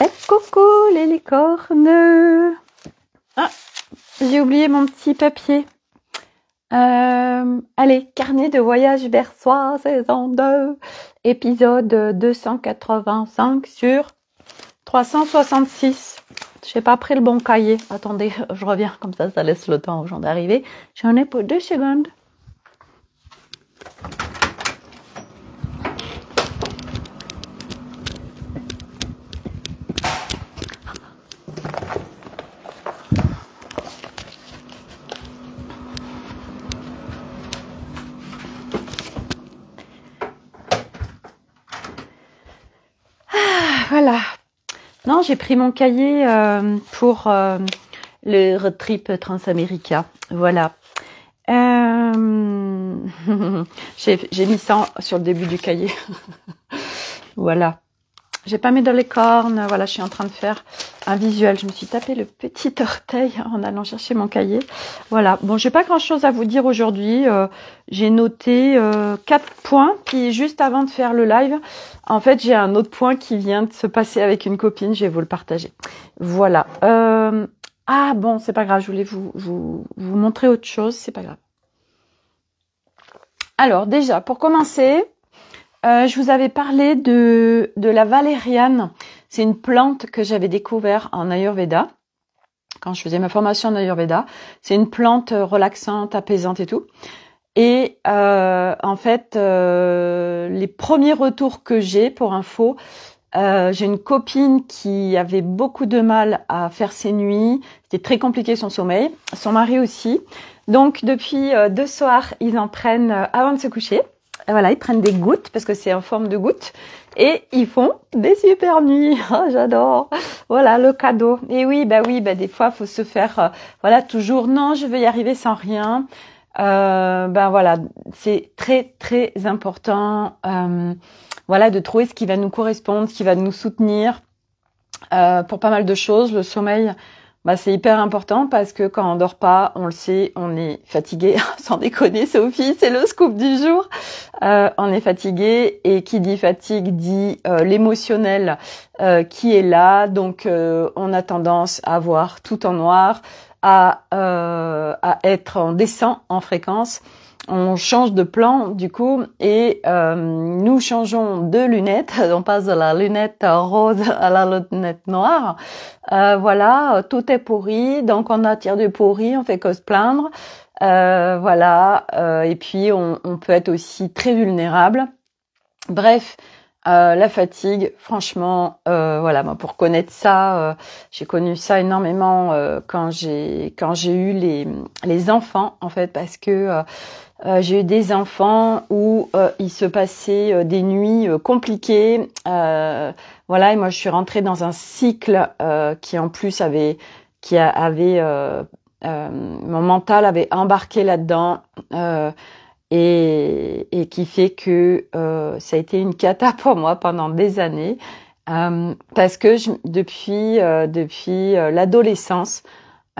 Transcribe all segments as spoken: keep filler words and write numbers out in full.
Et coucou les licornes! Ah, j'ai oublié mon petit papier. Euh, allez, Carnet de voyage vers soi, saison deux, épisode deux cent quatre-vingt-cinq sur trois cent soixante-six. J'ai pas pris le bon cahier. Attendez, je reviens, comme ça, ça laisse le temps aux gens d'arriver. J'en ai pour deux secondes. Voilà. Non, j'ai pris mon cahier euh, pour euh, le road trip transamérica. Voilà. Euh... j'ai mis ça sur le début du cahier. Voilà. J'ai pas mis dans les cornes. Voilà, je suis en train de faire un visuel. Je me suis tapé le petit orteil en allant chercher mon cahier. Voilà. Bon, j'ai pas grand-chose à vous dire aujourd'hui. Euh, j'ai noté euh, quatre points. Puis juste avant de faire le live, en fait, j'ai un autre point qui vient de se passer avec une copine. Je vais vous le partager. Voilà. Euh, ah bon, c'est pas grave. Je voulais vous, vous, vous montrer autre chose. C'est pas grave. Alors déjà, pour commencer... Euh, je vous avais parlé de, de la valériane. C'est une plante que j'avais découverte en Ayurveda, quand je faisais ma formation en Ayurveda. C'est une plante relaxante, apaisante et tout. Et euh, en fait, euh, les premiers retours que j'ai, pour info, euh, j'ai une copine qui avait beaucoup de mal à faire ses nuits. C'était très compliqué son sommeil, son mari aussi. Donc depuis euh, deux soirs, ils en prennent euh, avant de se coucher. Voilà, ils prennent des gouttes parce que c'est en forme de gouttes et ils font des super nuits. Oh, j'adore. Voilà le cadeau. Et oui, bah oui, bah des fois faut se faire, euh, voilà toujours. Non, je veux y arriver sans rien. Euh, ben voilà, c'est très très important. Euh, voilà, de trouver ce qui va nous correspondre, ce qui va nous soutenir euh, pour pas mal de choses. Le sommeil. Bah, c'est hyper important parce que quand on dort pas, on le sait, on est fatigué. Sans déconner, Sophie, c'est le scoop du jour. Euh, on est fatigué et qui dit fatigue dit euh, l'émotionnel euh, qui est là. Donc, euh, on a tendance à voir tout en noir, à, euh, à être en descend en fréquence. On change de plan du coup et euh, nous changeons de lunettes. On passe de la lunette rose à la lunette noire. Euh, voilà, tout est pourri, donc on attire du pourri, on fait que se plaindre. Euh, voilà, euh, et puis on, on peut être aussi très vulnérable. Bref, euh, la fatigue, franchement, euh, voilà, moi pour connaître ça, euh, j'ai connu ça énormément euh, quand j'ai quand j'ai eu les les enfants en fait parce que euh, Euh, j'ai eu des enfants où euh, il se passait euh, des nuits euh, compliquées. Euh, voilà, et moi je suis rentrée dans un cycle euh, qui en plus avait, qui a, avait, euh, euh, mon mental avait embarqué là-dedans euh, et, et qui fait que euh, ça a été une cata pour moi pendant des années euh, parce que je, depuis euh, depuis euh, l'adolescence,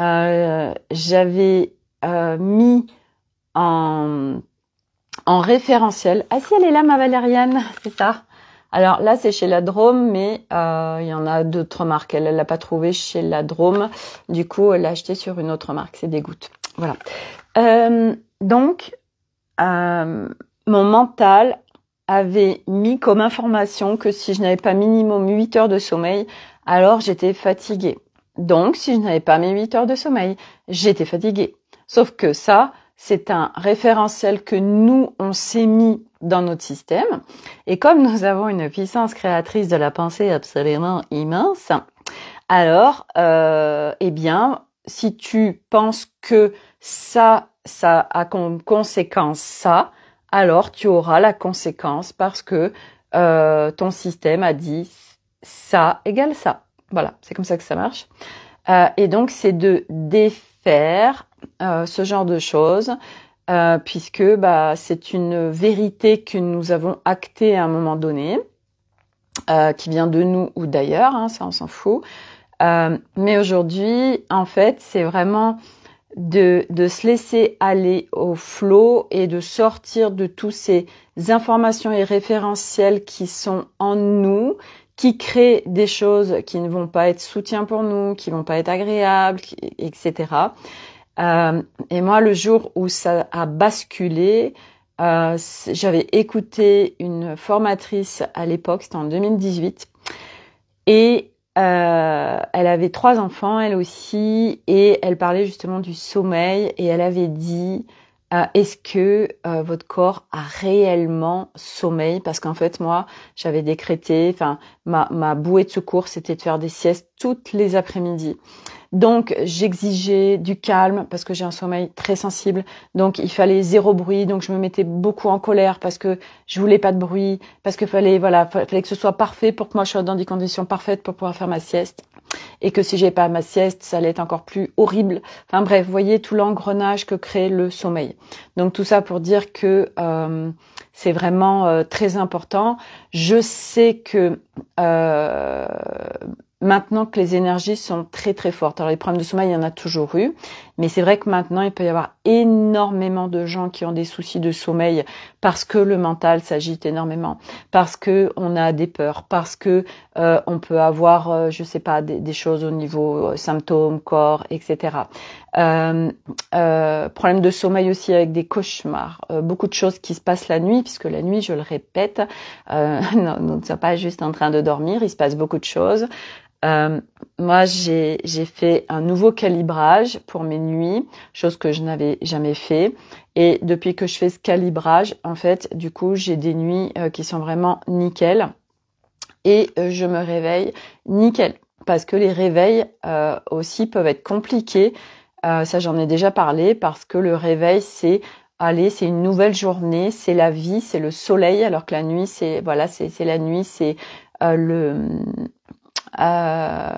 euh, j'avais euh, mis En, en référentiel. Ah si, elle est là, ma Valériane, c'est ça. Alors là, c'est chez la Drôme, mais euh, il y en a d'autres marques. Elle ne l'a pas trouvée chez la Drôme. Du coup, elle l'a achetée sur une autre marque. C'est des gouttes. Voilà. Euh, donc, euh, mon mental avait mis comme information que si je n'avais pas minimum huit heures de sommeil, alors j'étais fatiguée. Donc, si je n'avais pas mes huit heures de sommeil, j'étais fatiguée. Sauf que ça... c'est un référentiel que nous, on s'est mis dans notre système. Et comme nous avons une puissance créatrice de la pensée absolument immense, alors, euh, eh bien, si tu penses que ça, ça a comme conséquence ça, alors tu auras la conséquence parce que euh, ton système a dit ça égale ça. Voilà, c'est comme ça que ça marche. Euh, et donc, c'est de défaire Euh, ce genre de choses, euh, puisque bah, c'est une vérité que nous avons actée à un moment donné, euh, qui vient de nous ou d'ailleurs, hein, ça on s'en fout. Euh, mais aujourd'hui, en fait, c'est vraiment de, de se laisser aller au flot et de sortir de tous ces informations et référentiels qui sont en nous, qui créent des choses qui ne vont pas être soutien pour nous, qui vont pas être agréables, et cetera. Euh, et moi, le jour où ça a basculé, euh, j'avais écouté une formatrice à l'époque, c'était en deux mille dix-huit, et euh, elle avait trois enfants, elle aussi, et elle parlait justement du sommeil, et elle avait dit... Euh, est-ce que euh, votre corps a réellement sommeil? Parce qu'en fait, moi, j'avais décrété, enfin, ma, ma bouée de secours, c'était de faire des siestes toutes les après-midi. Donc, j'exigeais du calme parce que j'ai un sommeil très sensible. Donc, il fallait zéro bruit. Donc, je me mettais beaucoup en colère parce que je voulais pas de bruit, parce que fallait, voilà, fallait que ce soit parfait pour que moi, je sois dans des conditions parfaites pour pouvoir faire ma sieste. Et que si j'ai pas ma sieste, ça allait être encore plus horrible. Enfin bref, vous voyez tout l'engrenage que crée le sommeil. Donc tout ça pour dire que euh, c'est vraiment euh, très important. Je sais que euh, maintenant que les énergies sont très très fortes, alors les problèmes de sommeil, il y en a toujours eu, mais c'est vrai que maintenant, il peut y avoir énormément de gens qui ont des soucis de sommeil parce que le mental s'agite énormément, parce que on a des peurs, parce que euh, on peut avoir, euh, je sais pas, des, des choses au niveau euh, symptômes, corps, et cetera. Euh, euh, problème de sommeil aussi avec des cauchemars, euh, beaucoup de choses qui se passent la nuit, puisque la nuit, je le répète, euh, non, nous ne sommes pas juste en train de dormir, il se passe beaucoup de choses. Euh, moi, j'ai j'ai fait un nouveau calibrage pour mes nuits, chose que je n'avais jamais fait. Et depuis que je fais ce calibrage, en fait, du coup, j'ai des nuits euh, qui sont vraiment nickel. Et euh, je me réveille nickel. Parce que les réveils euh, aussi peuvent être compliqués. Euh, ça, j'en ai déjà parlé. Parce que le réveil, c'est... Allez, c'est une nouvelle journée, c'est la vie, c'est le soleil. Alors que la nuit, c'est... Voilà, c'est la nuit, c'est euh, le... Euh,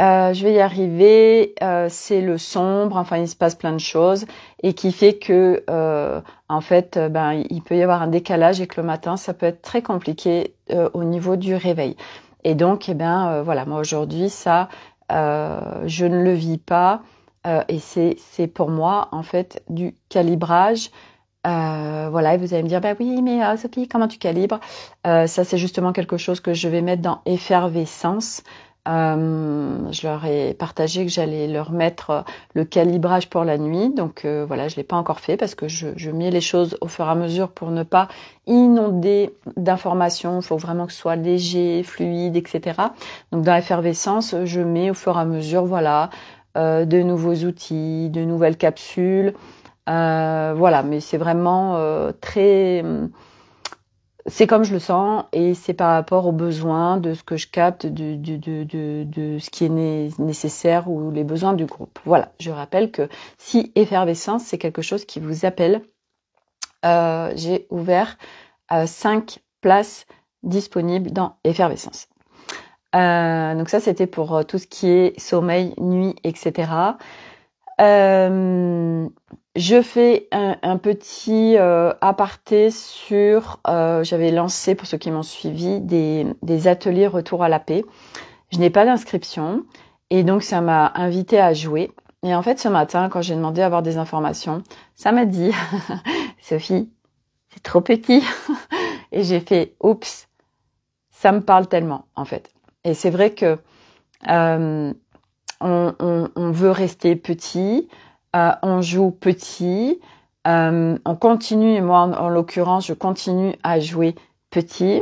euh, je vais y arriver, euh, c'est le sombre, enfin il se passe plein de choses et qui fait que euh, en fait ben il peut y avoir un décalage et que le matin ça peut être très compliqué euh, au niveau du réveil. Et donc eh ben euh, voilà, moi aujourd'hui ça euh, je ne le vis pas euh, et c'est c'est pour moi en fait du calibrage. Euh, voilà, et vous allez me dire, bah oui, mais uh, Sophie, comment tu calibres? euh, Ça, c'est justement quelque chose que je vais mettre dans Effervescence. Euh, je leur ai partagé que j'allais leur mettre le calibrage pour la nuit. Donc euh, voilà, je ne l'ai pas encore fait parce que je, je mets les choses au fur et à mesure pour ne pas inonder d'informations. Il faut vraiment que ce soit léger, fluide, et cetera. Donc dans Effervescence, je mets au fur et à mesure, voilà, euh, de nouveaux outils, de nouvelles capsules. Euh, voilà, mais c'est vraiment euh, très... C'est comme je le sens et c'est par rapport aux besoins de ce que je capte, de, de, de, de, de ce qui est né, nécessaire ou les besoins du groupe. Voilà, je rappelle que si effervescence, c'est quelque chose qui vous appelle, euh, j'ai ouvert euh, cinq places disponibles dans Effervescence. Euh, donc ça, c'était pour tout ce qui est sommeil, nuit, et cetera. Euh... Je fais un, un petit euh, aparté sur, euh, j'avais lancé pour ceux qui m'ont suivi, des, des ateliers retour à la paix. Je n'ai pas d'inscription et donc ça m'a invité à jouer. Et en fait ce matin quand j'ai demandé à avoir des informations, ça m'a dit « Sophie, c'est trop petit ». Et j'ai fait « Oups, ça me parle tellement en fait ». Et c'est vrai que euh, on, on, on veut rester petit. Euh, on joue petit, euh, on continue, et moi en, en l'occurrence, je continue à jouer petit.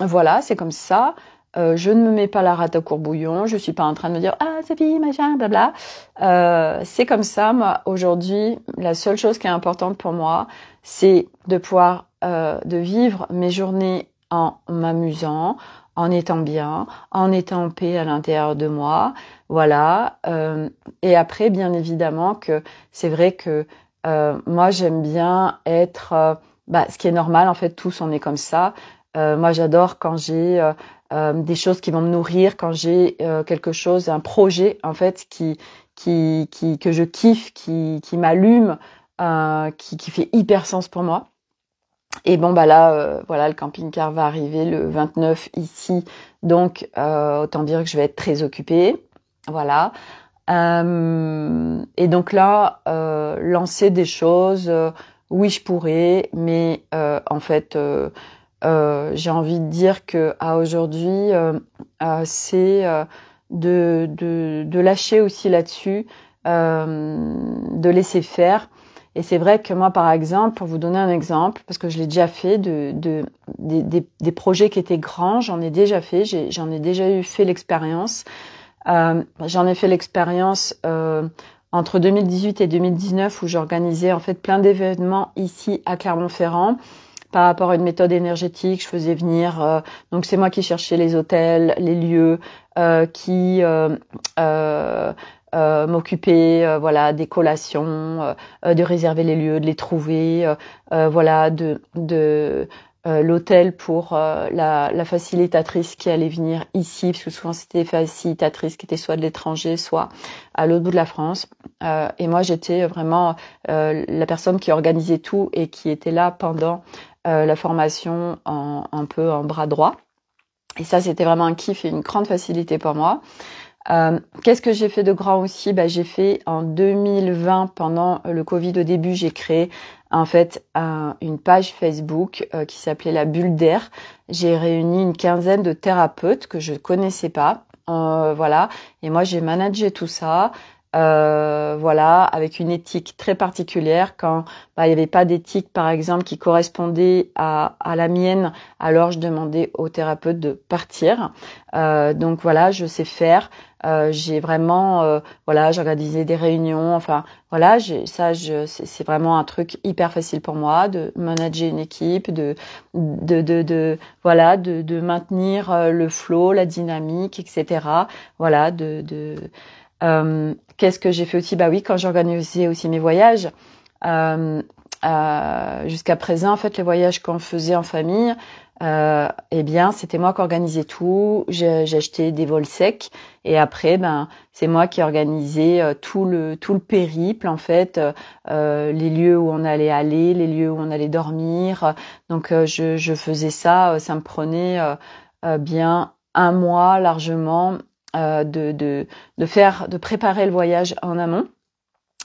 Voilà, c'est comme ça. Euh, je ne me mets pas la rate au courbouillon, je ne suis pas en train de me dire « Ah, Sophie, machin, blabla euh, ». C'est comme ça, moi, aujourd'hui, la seule chose qui est importante pour moi, c'est de pouvoir euh, de vivre mes journées en m'amusant, en étant bien, en étant en paix à l'intérieur de moi, voilà. Euh, et après, bien évidemment, que c'est vrai que euh, moi, j'aime bien être... Euh, bah, ce qui est normal, en fait, tous, on est comme ça. Euh, moi, j'adore quand j'ai euh, euh, des choses qui vont me nourrir, quand j'ai euh, quelque chose, un projet, en fait, qui, qui, qui, que je kiffe, qui, qui m'allume, euh, qui, qui fait hyper sens pour moi. Et bon, bah là, euh, voilà, le camping-car va arriver le vingt-neuf ici. Donc, euh, autant dire que je vais être très occupée. Voilà. Euh, et donc là, euh, lancer des choses, euh, oui, je pourrais, mais euh, en fait, euh, euh, j'ai envie de dire que à aujourd'hui, euh, euh, c'est euh, de, de, de lâcher aussi là-dessus, euh, de laisser faire. Et c'est vrai que moi, par exemple, pour vous donner un exemple, parce que je l'ai déjà fait, de, de, des, des, des projets qui étaient grands, j'en ai déjà fait, j'en ai, ai déjà eu fait l'expérience. Euh, j'en ai fait l'expérience euh, entre deux mille dix-huit et deux mille dix-neuf, où j'organisais en fait plein d'événements ici à Clermont-Ferrand par rapport à une méthode énergétique. Je faisais venir, euh, donc c'est moi qui cherchais les hôtels, les lieux, euh, qui euh, euh, Euh, m'occuper euh, voilà des collations, euh, de réserver les lieux, de les trouver, euh, euh, voilà de de euh, l'hôtel pour euh, la, la facilitatrice qui allait venir ici, parce que souvent c'était facilitatrice qui était soit de l'étranger, soit à l'autre bout de la France, euh, et moi j'étais vraiment euh, la personne qui organisait tout et qui était là pendant euh, la formation en un peu en bras droit, et ça c'était vraiment un kiff et une grande facilité pour moi. Euh, qu'est-ce que j'ai fait de grand aussi? Bah, j'ai fait en deux mille vingt, pendant le Covid au début, j'ai créé en fait un, une page Facebook euh, qui s'appelait la bulle d'air. J'ai réuni une quinzaine de thérapeutes que je connaissais pas, euh, voilà. Et moi, j'ai managé tout ça, euh, voilà, avec une éthique très particulière. Quand bah, il n'y avait pas d'éthique, par exemple, qui correspondait à, à la mienne, alors je demandais aux thérapeutes de partir. Euh, donc voilà, je sais faire. Euh, j'ai vraiment, euh, voilà, j'organisais des réunions, enfin, voilà, ça, c'est vraiment un truc hyper facile pour moi de manager une équipe, de, de, de, de voilà, de, de maintenir le flow, la dynamique, et cetera. Voilà, de, de euh, qu'est-ce que j'ai fait aussi? Bah oui, quand j'organisais aussi mes voyages. Euh, euh, jusqu'à présent, en fait, les voyages qu'on faisait en famille, Euh, eh bien, c'était moi qui organisais tout. J'achetais des vols secs et après, ben, c'est moi qui organisais euh, tout le tout le périple en fait, euh, les lieux où on allait aller, les lieux où on allait dormir. Donc, euh, je, je faisais ça. Ça me prenait euh, euh, bien un mois largement euh, de, de de faire, de préparer le voyage en amont.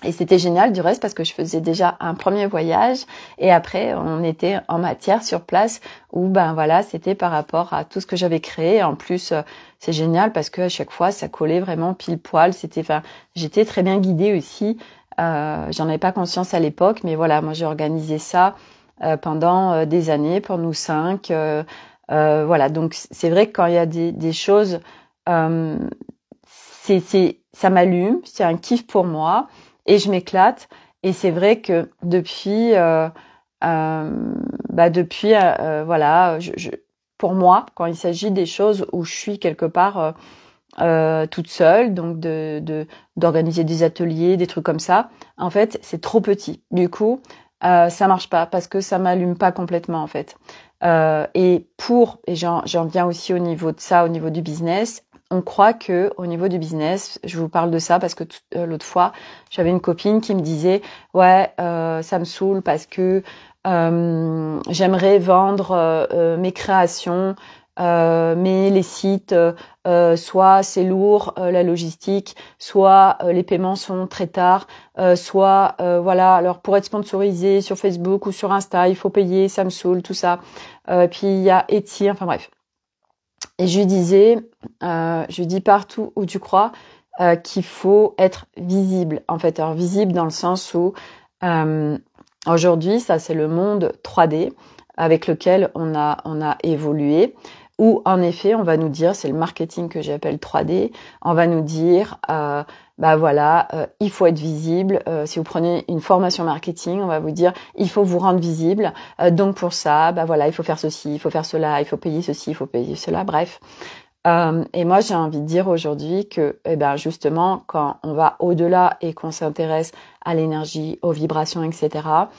Et c'était génial du reste parce que je faisais déjà un premier voyage et après on était en matière sur place où ben voilà c'était par rapport à tout ce que j'avais créé. En plus c'est génial parce que à chaque fois ça collait vraiment pile poil. C'était, enfin j'étais très bien guidée aussi. Euh, j'en avais pas conscience à l'époque mais voilà moi j'ai organisé ça euh, pendant euh, des années pour nous cinq. Euh, euh, voilà donc c'est vrai que quand il y a des, des choses euh, c'est c'est ça m'allume, c'est un kiff pour moi. Et je m'éclate. Et c'est vrai que depuis, euh, euh, bah depuis, euh, voilà, je, je, pour moi, quand il s'agit des choses où je suis quelque part euh, euh, toute seule, donc de, de d'organiser des ateliers, des trucs comme ça, en fait, c'est trop petit. Du coup, euh, ça marche pas parce que ça m'allume pas complètement, en fait. Euh, et pour, et j'en, j'en viens aussi au niveau de ça, au niveau du business. On croit que au niveau du business, je vous parle de ça parce que euh, l'autre fois, j'avais une copine qui me disait ouais, euh, ça me saoule parce que euh, j'aimerais vendre euh, mes créations, euh, mais les sites, euh, soit c'est lourd euh, la logistique, soit euh, les paiements sont très tard, euh, soit euh, voilà. Alors pour être sponsorisé sur Facebook ou sur Insta, il faut payer, ça me saoule tout ça. Euh, puis il y a Etsy, enfin bref. Et je lui disais, euh, je lui dis partout où tu crois euh, qu'il faut être visible. En fait, alors visible dans le sens où euh, aujourd'hui, ça c'est le monde trois D avec lequel on a on a évolué. Où en effet, on va nous dire, c'est le marketing que j'appelle trois D. On va nous dire, euh, bah voilà, euh, il faut être visible. Euh, si vous prenez une formation marketing, on va vous dire, il faut vous rendre visible. Euh, donc pour ça, bah voilà, il faut faire ceci, il faut faire cela, il faut payer ceci, il faut payer cela. Bref. Euh, et moi, j'ai envie de dire aujourd'hui que, eh ben justement, quand on va au-delà et qu'on s'intéresse à l'énergie, aux vibrations, et cetera.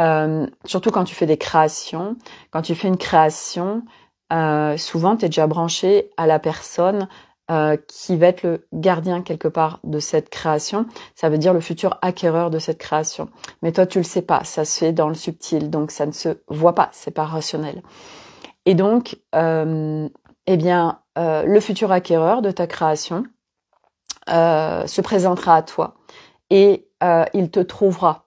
Euh, surtout quand tu fais des créations, quand tu fais une création. Euh, souvent, tu es déjà branché à la personne euh, qui va être le gardien quelque part de cette création. Ça veut dire le futur acquéreur de cette création. Mais toi, tu le sais pas. Ça se fait dans le subtil, donc ça ne se voit pas. C'est pas rationnel. Et donc, euh, eh bien, euh, le futur acquéreur de ta création euh, se présentera à toi et euh, il te trouvera.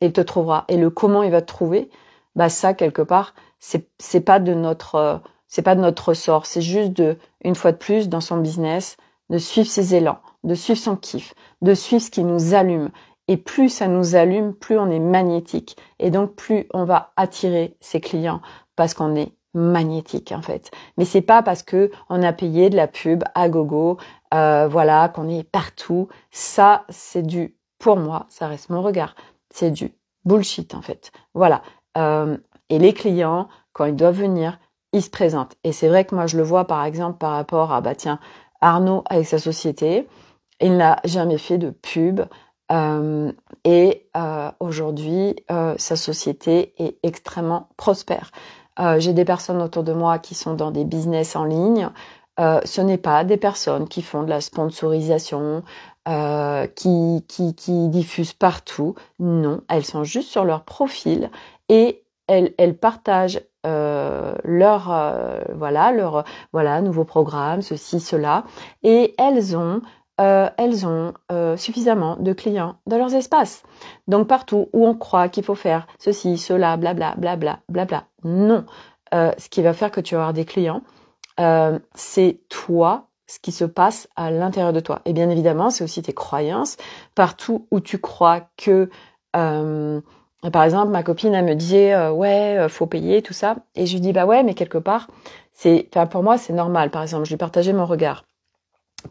Il te trouvera. Et le comment il va te trouver, bah ça quelque part. c'est c'est pas de notre c'est pas de notre ressort, c'est juste de, une fois de plus, dans son business, de suivre ses élans, de suivre son kiff, de suivre ce qui nous allume. Et plus ça nous allume, plus on est magnétique. Et donc, plus on va attirer ses clients parce qu'on est magnétique, en fait. Mais c'est pas parce que on a payé de la pub à gogo, euh, voilà, qu'on est partout. Ça, c'est du, pour moi, ça reste mon regard. C'est du bullshit, en fait. Voilà. Euh, et les clients, quand ils doivent venir, ils se présentent. Et c'est vrai que moi, je le vois, par exemple, par rapport à, bah tiens, Arnaud avec sa société, il n'a jamais fait de pub. Euh, et euh, aujourd'hui, euh, sa société est extrêmement prospère. Euh, j'ai des personnes autour de moi qui sont dans des business en ligne. Euh, ce n'est pas des personnes qui font de la sponsorisation, euh, qui, qui, qui diffusent partout. Non, elles sont juste sur leur profil et elles, elles partagent euh, leur, euh, voilà, leur voilà, nouveau programme, ceci, cela. Et elles ont... Euh, elles ont euh, suffisamment de clients dans leurs espaces. Donc partout où on croit qu'il faut faire ceci, cela, blabla, blabla, blabla, non. Euh, ce qui va faire que tu vas avoir des clients, euh, c'est toi, ce qui se passe à l'intérieur de toi. Et bien évidemment, c'est aussi tes croyances. Partout où tu crois que... Euh, par exemple, ma copine, elle me disait euh, « Ouais, faut payer, tout ça. » Et je lui dis « Bah ouais, mais quelque part, c'est, pour moi, c'est normal. » Par exemple, je lui partageais mon regard.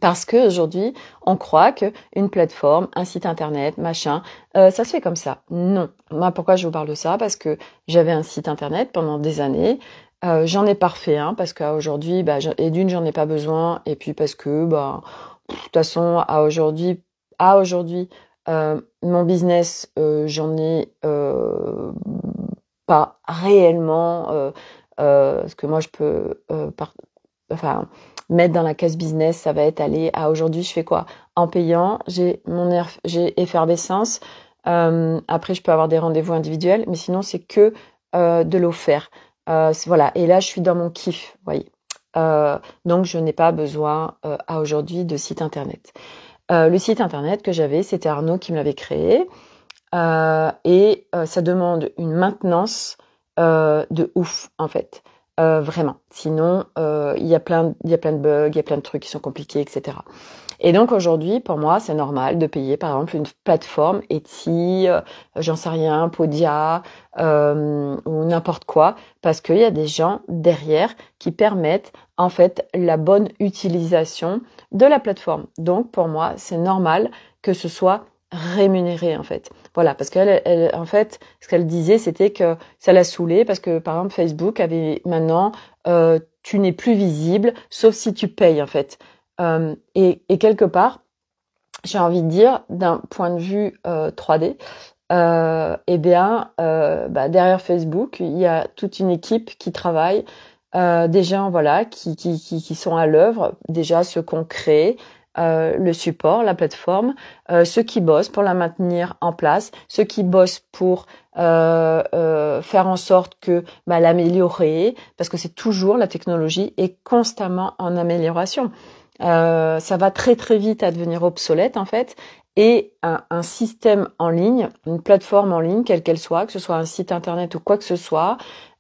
Parce que aujourd'hui, on croit que une plateforme, un site internet, machin, euh, ça se fait comme ça. Non. Moi, pourquoi je vous parle de ça? Parce que j'avais un site internet pendant des années. Euh, j'en ai pas refait un, hein, parce qu'aujourd'hui, bah, et d'une, j'en ai pas besoin, et puis parce que, bah, de toute façon, à aujourd'hui, à aujourd'hui, euh, mon business, euh, j'en ai euh, pas réellement, euh, euh, ce que moi je peux, euh, par, enfin. mettre dans la case business, ça va être aller à aujourd'hui, je fais quoi? En payant, j'ai mon erf, j'ai effervescence. Euh, après, je peux avoir des rendez-vous individuels, mais sinon, c'est que euh, de l'offert. Euh, voilà. Et là, je suis dans mon kiff, voyez. Euh, donc, je n'ai pas besoin euh, à aujourd'hui de site internet. Euh, le site internet que j'avais, c'était Arnaud qui me l'avait créé. Euh, et euh, ça demande une maintenance euh, de ouf, en fait. Euh, vraiment. Sinon, euh, il y a plein, il y a plein de bugs, il y a plein de trucs qui sont compliqués, et cetera. Et donc aujourd'hui, pour moi, c'est normal de payer, par exemple, une plateforme Etsy, euh, j'en sais rien, Podia euh, ou n'importe quoi, parce qu'il y a des gens derrière qui permettent en fait la bonne utilisation de la plateforme. Donc pour moi, c'est normal que ce soit rémunérée en fait. Voilà, parce qu'elle, elle, en fait, ce qu'elle disait, c'était que ça l'a saoulée parce que, par exemple, Facebook avait maintenant, euh, tu n'es plus visible, sauf si tu payes, en fait. Euh, et, et quelque part, j'ai envie de dire, d'un point de vue euh, trois D, euh, eh bien, euh, bah, derrière Facebook, il y a toute une équipe qui travaille, euh, des gens, voilà, qui, qui, qui, qui sont à l'œuvre, déjà ceux qu'on crée, Euh, le support, la plateforme, euh, ceux qui bossent pour la maintenir en place, ceux qui bossent pour euh, euh, faire en sorte que bah, l'améliorer, parce que c'est toujours, la technologie est constamment en amélioration. Euh, ça va très très vite à devenir obsolète en fait, et un, un système en ligne, une plateforme en ligne, quelle qu'elle soit, que ce soit un site internet ou quoi que ce soit,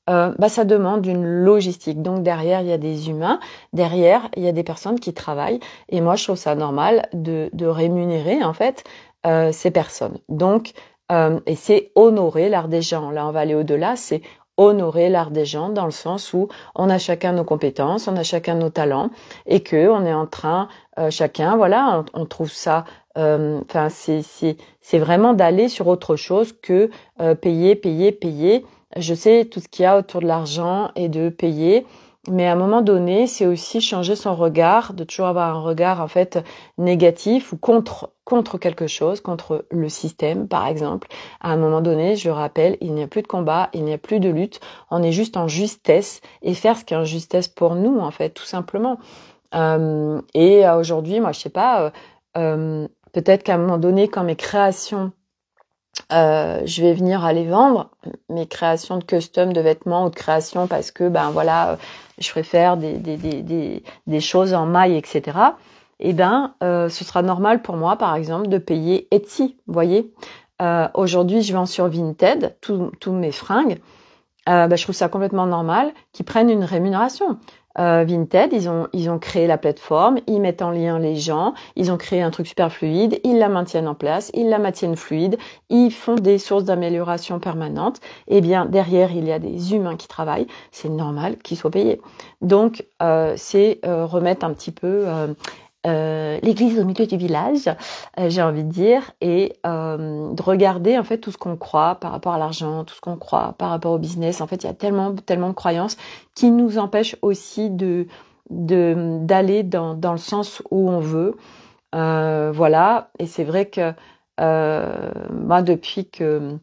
Euh, bah, ça demande une logistique. Donc derrière, il y a des humains, derrière, il y a des personnes qui travaillent. Et moi, je trouve ça normal de, de rémunérer en fait euh, ces personnes. Donc, euh, et c'est honorer l'art des gens. Là, on va aller au-delà, c'est honorer l'art des gens dans le sens où on a chacun nos compétences, on a chacun nos talents et que on est en train, euh, chacun, voilà, on, on trouve ça... Enfin, euh, c'est c'est c'est vraiment d'aller sur autre chose que euh, payer, payer, payer. Je sais tout ce qu'il y a autour de l'argent et de payer, mais à un moment donné, c'est aussi changer son regard, de toujours avoir un regard en fait négatif ou contre contre quelque chose, contre le système par exemple. À un moment donné, je rappelle, il n'y a plus de combat, il n'y a plus de lutte, on est juste en justesse et faire ce qui est en justesse pour nous en fait, tout simplement. Euh, et aujourd'hui, moi je sais pas, euh, euh, peut-être qu'à un moment donné, quand mes créations Euh, je vais venir aller vendre mes créations de custom, de vêtements ou de créations parce que ben voilà, je préfère des des des des, des choses en maille, et cetera. Et ben, euh, ce sera normal pour moi, par exemple, de payer Etsy. Voyez, euh, aujourd'hui, je vends sur Vinted tous tous mes fringues. euh, bah, je trouve ça complètement normal qu'ils prennent une rémunération. Euh, Vinted, ils ont, ils ont créé la plateforme, ils mettent en lien les gens, ils ont créé un truc super fluide, ils la maintiennent en place, ils la maintiennent fluide, ils font des sources d'amélioration permanentes. Et bien, derrière, il y a des humains qui travaillent, c'est normal qu'ils soient payés. Donc, euh, c'est euh, remettre un petit peu euh, euh, l'église au milieu du village, euh, j'ai envie de dire, et euh, de regarder en fait tout ce qu'on croit par rapport à l'argent, tout ce qu'on croit par rapport au business. En fait, il y a tellement, tellement de croyances qui nous empêche aussi de d'aller de, dans, dans le sens où on veut. Euh, voilà, et c'est vrai que euh, bah depuis que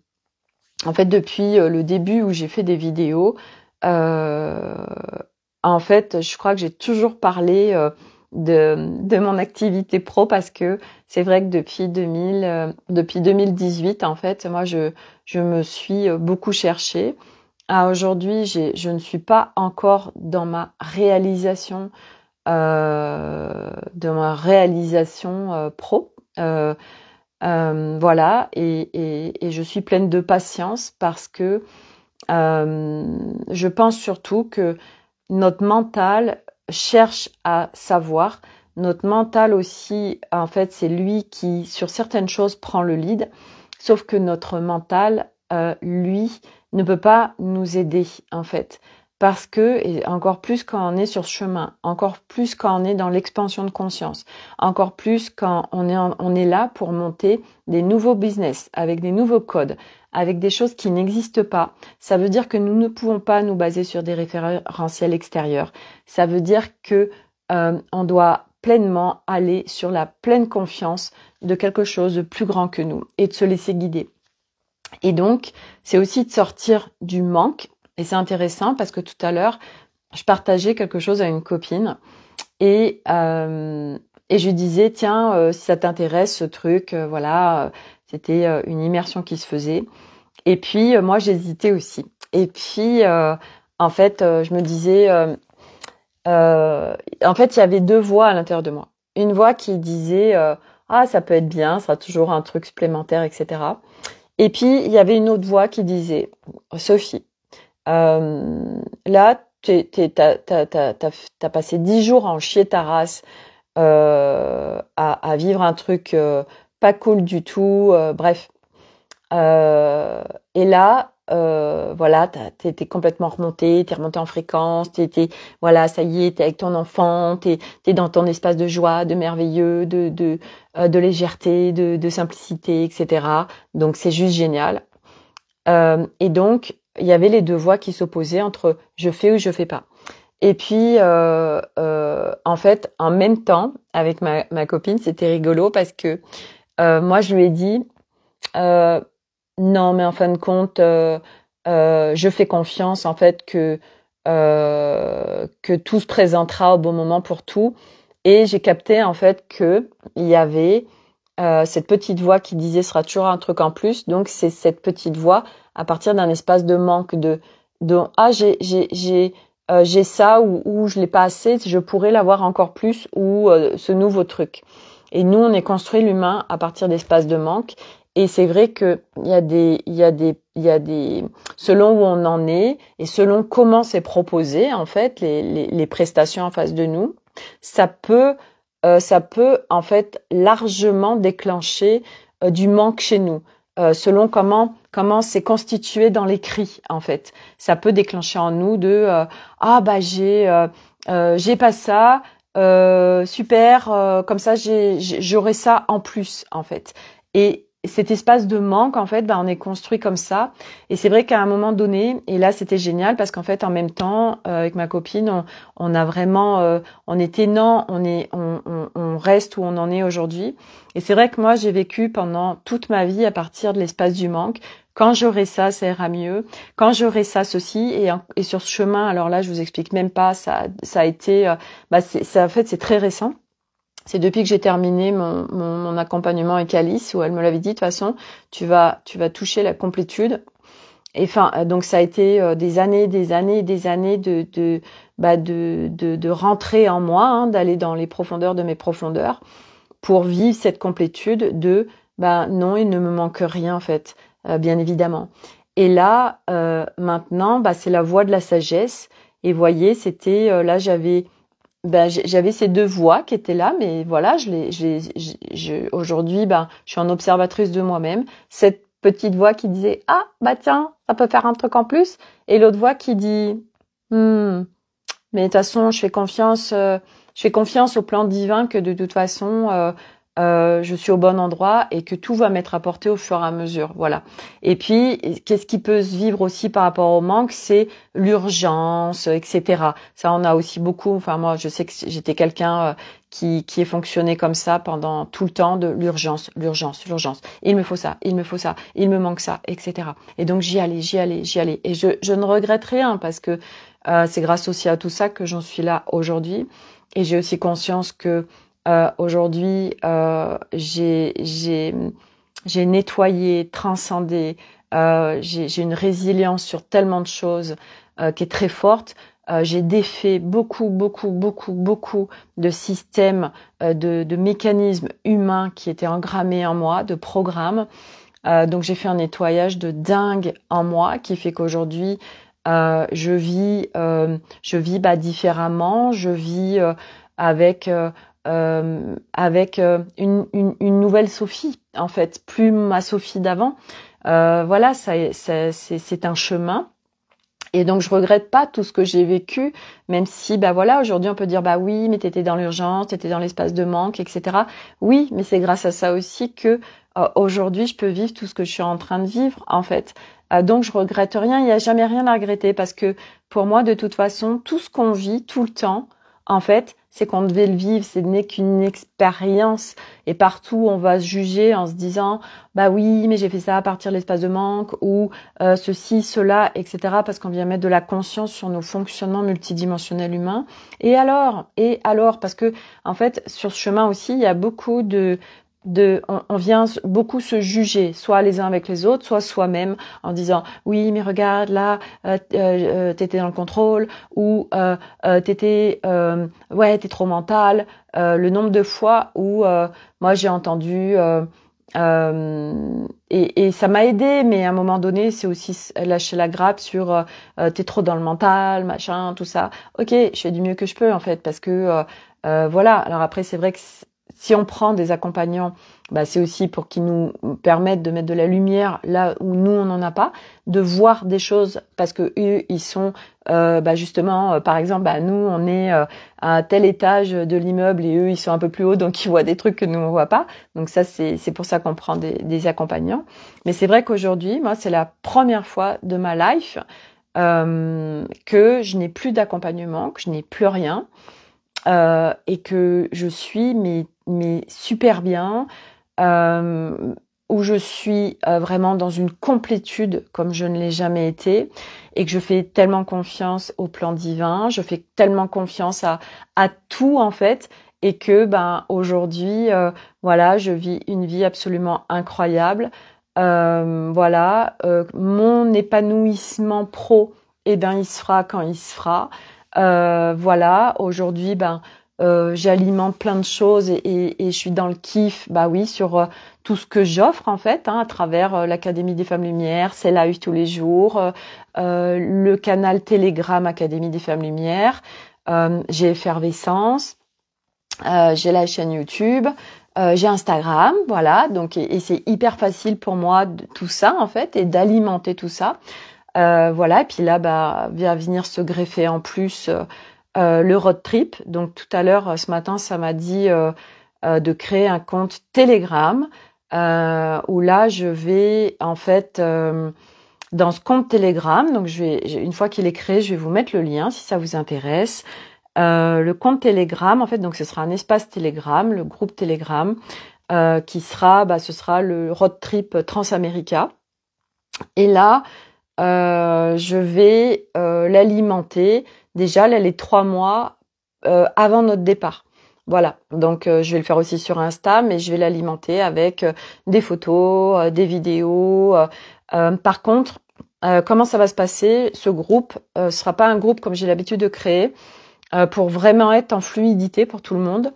en fait depuis le début où j'ai fait des vidéos, euh, en fait, je crois que j'ai toujours parlé euh, de de mon activité pro, parce que c'est vrai que depuis deux mille euh, depuis deux mille dix-huit en fait, moi je je me suis beaucoup cherchée. Ah, aujourd'hui, je ne suis pas encore dans ma réalisation, euh, de ma réalisation euh, pro. Euh, euh, voilà, et, et, et je suis pleine de patience parce que euh, je pense surtout que notre mental cherche à savoir. Notre mental aussi, en fait, c'est lui qui, sur certaines choses, prend le lead. Sauf que notre mental, euh, lui... ne peut pas nous aider, en fait. Parce que, et encore plus quand on est sur ce chemin, encore plus quand on est dans l'expansion de conscience, encore plus quand on est, en, on est là pour monter des nouveaux business, avec des nouveaux codes, avec des choses qui n'existent pas. Ça veut dire que nous ne pouvons pas nous baser sur des référentiels extérieurs. Ça veut dire que euh, on doit pleinement aller sur la pleine confiance de quelque chose de plus grand que nous et de se laisser guider. Et donc, c'est aussi de sortir du manque. Et c'est intéressant parce que tout à l'heure, je partageais quelque chose à une copine et, euh, et je lui disais, tiens, euh, si ça t'intéresse, ce truc, euh, voilà, euh, c'était euh, une immersion qui se faisait. Et puis, euh, moi, j'hésitais aussi. Et puis, euh, en fait, euh, je me disais, euh, euh, en fait, il y avait deux voix à l'intérieur de moi. Une voix qui disait, euh, ah, ça peut être bien, ça sera toujours un truc supplémentaire, et cetera. Et puis, il y avait une autre voix qui disait, Sophie, euh, là, t'es, t'es, t'as, t'as, t'as, t'as passé dix jours en chier ta race euh, à, à vivre un truc euh, pas cool du tout, euh, bref. Euh, et là, euh, voilà, t'es, t'es complètement remontée, t'es remontée en fréquence, t'es, t'es, voilà, ça y est, t'es avec ton enfant, t'es, t'es dans ton espace de joie, de merveilleux, de... de de légèreté, de, de simplicité, et cetera. Donc, c'est juste génial. Euh, et donc, il y avait les deux voix qui s'opposaient entre « je fais » ou « je fais pas ». Et puis, euh, euh, en fait, en même temps, avec ma, ma copine, c'était rigolo parce que euh, moi, je lui ai dit euh, « non, mais en fin de compte, euh, euh, je fais confiance en fait que, euh, que tout se présentera au bon moment pour tout ». Et j'ai capté en fait que il y avait euh, cette petite voix qui disait sera toujours un truc en plus. Donc c'est cette petite voix à partir d'un espace de manque de de ah j'ai j'ai j'ai euh, j'ai ça ou ou je l'ai pas assez, je pourrais l'avoir encore plus ou euh, ce nouveau truc. Et nous on est construit l'humain à partir d'espaces de manque. Et c'est vrai que il y a des il y a des il y a des selon où on en est et selon comment c'est proposé en fait les les, les prestations en face de nous. Ça peut, euh, ça peut en fait largement déclencher euh, du manque chez nous, euh, selon comment comment c'est constitué dans l'écrit en fait. Ça peut déclencher en nous de euh, ah bah j'ai euh, euh, j'ai pas ça, euh, super, euh, comme ça j'ai j'aurai ça en plus en fait. Et cet espace de manque en fait, bah on est construit comme ça. Et c'est vrai qu'à un moment donné, et là c'était génial parce qu'en fait en même temps euh, avec ma copine, on, on a vraiment, euh, on était non, on est, on, on, on reste où on en est aujourd'hui. Et c'est vrai que moi j'ai vécu pendant toute ma vie à partir de l'espace du manque. Quand j'aurai ça, ça ira mieux. Quand j'aurai ça, ceci et, et sur ce chemin, alors là je vous explique même pas. Ça, ça a été, euh, bah c'est, ça en fait c'est très récent. C'est depuis que j'ai terminé mon, mon, mon accompagnement avec Alice, où elle me l'avait dit, de toute façon, tu vas, tu vas toucher la complétude. Et enfin, donc ça a été des années, des années, des années de, de, bah de, de, de rentrer en moi, hein, d'aller dans les profondeurs de mes profondeurs, pour vivre cette complétude de, bah non, il ne me manque rien en fait, euh, bien évidemment. Et là, euh, maintenant, bah, c'est la voie de la sagesse. Et voyez, c'était euh, là, j'avais ben, j'avais ces deux voies qui étaient là, mais voilà, je les, je, je, je, aujourd'hui, ben, je suis en observatrice de moi-même. Cette petite voix qui disait « Ah, bah tiens, ça peut faire un truc en plus », et l'autre voix qui dit hmm, « Mais de toute façon, je fais confiance, euh, je fais confiance au plan divin que de toute façon… Euh, » Euh, je suis au bon endroit et que tout va m'être apporté au fur et à mesure, voilà. Et puis, qu'est-ce qui peut se vivre aussi par rapport au manque, c'est l'urgence, et cetera. Ça, on a aussi beaucoup. Enfin, moi, je sais que j'étais quelqu'un qui qui est fonctionné comme ça pendant tout le temps de l'urgence, l'urgence, l'urgence. Il me faut ça, il me faut ça, il me manque ça, et cetera. Et donc j'y allais, j'y allais, j'y allais. Et je je ne regrette rien parce que euh, c'est grâce aussi à tout ça que j'en suis là aujourd'hui. Et j'ai aussi conscience que Euh, aujourd'hui, euh, j'ai, j'ai, j'ai nettoyé, transcendé, euh, j'ai, j'ai une résilience sur tellement de choses euh, qui est très forte. Euh, j'ai défait beaucoup, beaucoup, beaucoup, beaucoup de systèmes, euh, de, de mécanismes humains qui étaient engrammés en moi, de programmes. Euh, donc, j'ai fait un nettoyage de dingue en moi qui fait qu'aujourd'hui, euh, je vis, euh, je vis bah, différemment, je vis euh, avec... Euh, Euh, avec euh, une, une, une nouvelle Sophie, en fait, plus ma Sophie d'avant. Euh, voilà, ça, ça, c'est, c'est un chemin. Et donc, je regrette pas tout ce que j'ai vécu, même si, bah voilà, aujourd'hui, on peut dire, bah oui, mais t'étais dans l'urgence, t'étais dans l'espace de manque, et cetera. Oui, mais c'est grâce à ça aussi que euh, aujourd'hui, je peux vivre tout ce que je suis en train de vivre, en fait. Euh, donc, je regrette rien. Il n'y a jamais rien à regretter parce que, pour moi, de toute façon, tout ce qu'on vit tout le temps, en fait, c'est qu'on devait le vivre, ce n'est qu'une expérience. Et partout, on va se juger en se disant « Bah oui, mais j'ai fait ça à partir de l'espace de manque » ou euh, « ceci, cela, et cetera » parce qu'on vient mettre de la conscience sur nos fonctionnements multidimensionnels humains. Et alors Et alors Parce que, en fait, sur ce chemin aussi, il y a beaucoup de… de on, on vient beaucoup se juger, soit les uns avec les autres, soit soi-même, en disant « Oui, mais regarde, là, euh, euh, t'étais dans le contrôle » ou euh, euh, « T'étais… Euh, ouais, t'es trop mentale ». Euh, le nombre de fois où euh, moi j'ai entendu euh, euh, et, et ça m'a aidé, mais à un moment donné c'est aussi lâcher la grappe sur euh, t'es trop dans le mental, machin, tout ça. Ok, je fais du mieux que je peux en fait parce que euh, euh, voilà. Alors après c'est vrai que si on prend des accompagnants, bah, c'est aussi pour qu'ils nous permettent de mettre de la lumière là où nous on n'en a pas, de voir des choses parce que eux ils sont euh, bah, justement euh, par exemple bah, nous on est euh, à un tel étage de l'immeuble et eux ils sont un peu plus haut donc ils voient des trucs que nous on voit pas. Donc ça c'est c'est pour ça qu'on prend des, des accompagnants. Mais c'est vrai qu'aujourd'hui moi c'est la première fois de ma life euh, que je n'ai plus d'accompagnement, que je n'ai plus rien. Euh, et que je suis mais, mais super bien, euh, où je suis euh, vraiment dans une complétude comme je ne l'ai jamais été et que je fais tellement confiance au plan divin, je fais tellement confiance à, à tout en fait et que ben aujourd'hui euh, voilà je vis une vie absolument incroyable, euh, voilà euh, mon épanouissement pro et eh ben il se fera quand il se fera. Euh, voilà, aujourd'hui, ben, euh, j'alimente plein de choses et, et, et je suis dans le kiff, bah oui, sur euh, tout ce que j'offre en fait, hein, à travers euh, l'Académie des Femmes Lumières, c'est live tous les jours, euh, euh, le canal Telegram Académie des Femmes Lumières, euh, j'ai Effervescence, euh, j'ai la chaîne YouTube, euh, j'ai Instagram, voilà, donc et, et c'est hyper facile pour moi de, tout ça en fait et d'alimenter tout ça. Euh, voilà, et puis là, bah, vient venir se greffer en plus euh, euh, le road trip. Donc tout à l'heure, ce matin, ça m'a dit euh, euh, de créer un compte Telegram euh, où là, je vais en fait euh, dans ce compte Telegram. Donc je vais, une fois qu'il est créé, je vais vous mettre le lien si ça vous intéresse. Euh, le compte Telegram, en fait, donc ce sera un espace Telegram, le groupe Telegram euh, qui sera, bah, ce sera le road trip transamérica. Et là. Euh, je vais euh, l'alimenter. Déjà, là, les trois mois euh, avant notre départ. Voilà. Donc, euh, je vais le faire aussi sur Insta, mais je vais l'alimenter avec euh, des photos, euh, des vidéos. Euh, euh, par contre, euh, comment ça va se passer? Ce groupe euh, sera pas un groupe comme j'ai l'habitude de créer euh, pour vraiment être en fluidité pour tout le monde.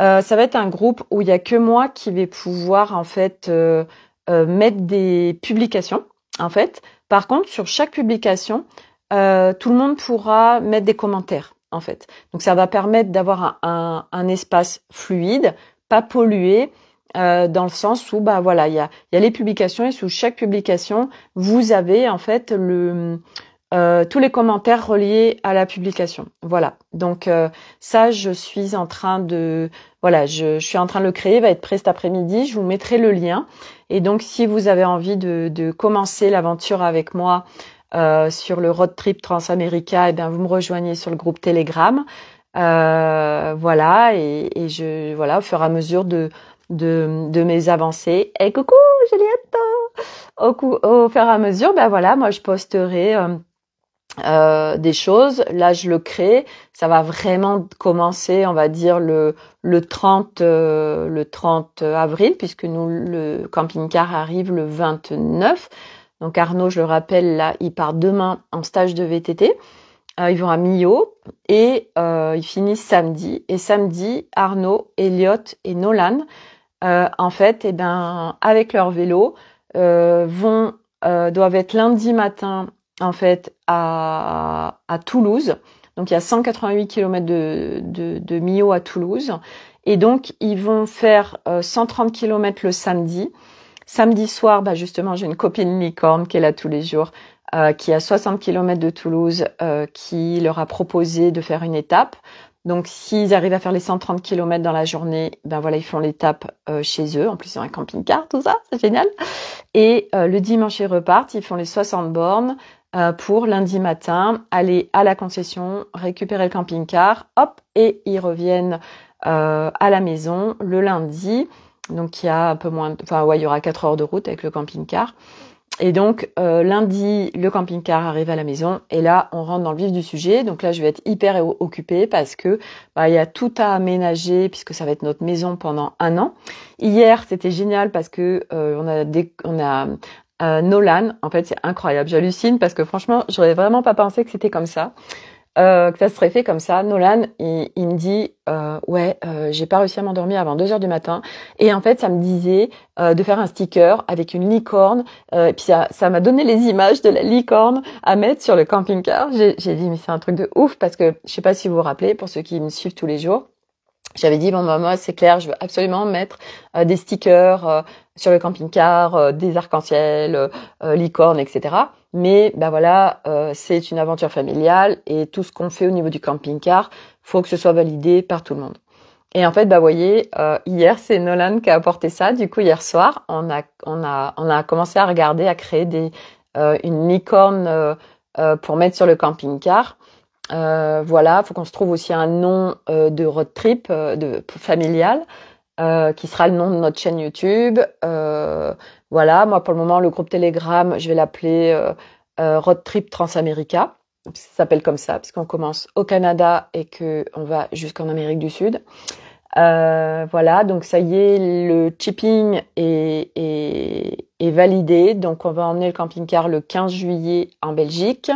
Euh, ça va être un groupe où il y a que moi qui vais pouvoir en fait euh, euh, mettre des publications en fait. Par contre, sur chaque publication, euh, tout le monde pourra mettre des commentaires, en fait. Donc, ça va permettre d'avoir un, un, un espace fluide, pas pollué, euh, dans le sens où, bah voilà, il y a, y a les publications et sous chaque publication, vous avez en fait le... Euh, tous les commentaires reliés à la publication. Voilà. Donc euh, ça, je suis en train de, voilà, je, je suis en train de le créer. Il va être prêt cet après-midi. Je vous mettrai le lien. Et donc, si vous avez envie de, de commencer l'aventure avec moi euh, sur le road trip transamérica, eh bien, vous me rejoignez sur le groupe Telegram. Euh, voilà. Et, et je, voilà, au fur et à mesure de de, de mes avancées. Et hey, coucou, Juliette. Au, au fur et à mesure, ben voilà, moi, je posterai. Euh, Euh, des choses, là je le crée, ça va vraiment commencer, on va dire le le trente euh, le trente avril puisque nous le camping-car arrive le vingt-neuf. Donc Arnaud, je le rappelle, là il part demain en stage de V T T, euh, il va à Millau et euh, il finit samedi. Et samedi, Arnaud, Elliot et Nolan, euh, en fait, eh ben avec leur vélo, euh, vont euh, doivent être lundi matin en fait à, à Toulouse. Donc il y a cent quatre-vingt-huit kilomètres de, de, de Millau à Toulouse. Et donc ils vont faire euh, cent trente kilomètres le samedi. Samedi soir, bah, justement, j'ai une copine licorne qui est là tous les jours, euh, qui est à soixante kilomètres de Toulouse, euh, qui leur a proposé de faire une étape. Donc s'ils arrivent à faire les cent trente kilomètres dans la journée, ben voilà, ils font l'étape euh, chez eux. En plus, ils ont un camping-car, tout ça, c'est génial. Et euh, le dimanche, ils repartent, ils font les soixante bornes. Pour lundi matin, aller à la concession, récupérer le camping-car, hop, et ils reviennent euh, à la maison le lundi. Donc il y a un peu moins, de, enfin ouais, il y aura quatre heures de route avec le camping-car. Et donc euh, lundi, le camping-car arrive à la maison et là on rentre dans le vif du sujet. Donc là je vais être hyper occupée parce que bah, il y a tout à aménager puisque ça va être notre maison pendant un an. Hier c'était génial parce que euh, on a des, on a Euh, Nolan, en fait, c'est incroyable. J'hallucine parce que franchement, j'aurais vraiment pas pensé que c'était comme ça, euh, que ça se serait fait comme ça. Nolan, il, il me dit, euh, ouais, euh, j'ai pas réussi à m'endormir avant deux heures du matin. Et en fait, ça me disait euh, de faire un sticker avec une licorne. Euh, et puis ça, ça m'a donné les images de la licorne à mettre sur le camping-car. J'ai dit, mais c'est un truc de ouf parce que je sais pas si vous vous rappelez, pour ceux qui me suivent tous les jours, j'avais dit, bon, bah, moi, c'est clair, je veux absolument mettre euh, des stickers euh, sur le camping-car, euh, des arcs-en-ciel, euh, licornes, et cetera. Mais ben voilà, euh, c'est une aventure familiale et tout ce qu'on fait au niveau du camping-car, faut que ce soit validé par tout le monde. Et en fait, bah, vous voyez, euh, hier, c'est Nolan qui a apporté ça. Du coup, hier soir, on a, on a, on a commencé à regarder, à créer des, euh, une licorne euh, euh, pour mettre sur le camping-car. Euh, voilà, faut qu'on se trouve aussi un nom euh, de road trip euh, de, familial euh, qui sera le nom de notre chaîne YouTube. Euh, voilà, moi pour le moment le groupe Telegram, je vais l'appeler euh, euh, road trip transamérica. Ça s'appelle comme ça parce qu'on commence au Canada et que on va jusqu'en Amérique du Sud. Euh, voilà, donc ça y est, le shipping est, est, est validé. Donc on va emmener le camping-car le quinze juillet en Belgique.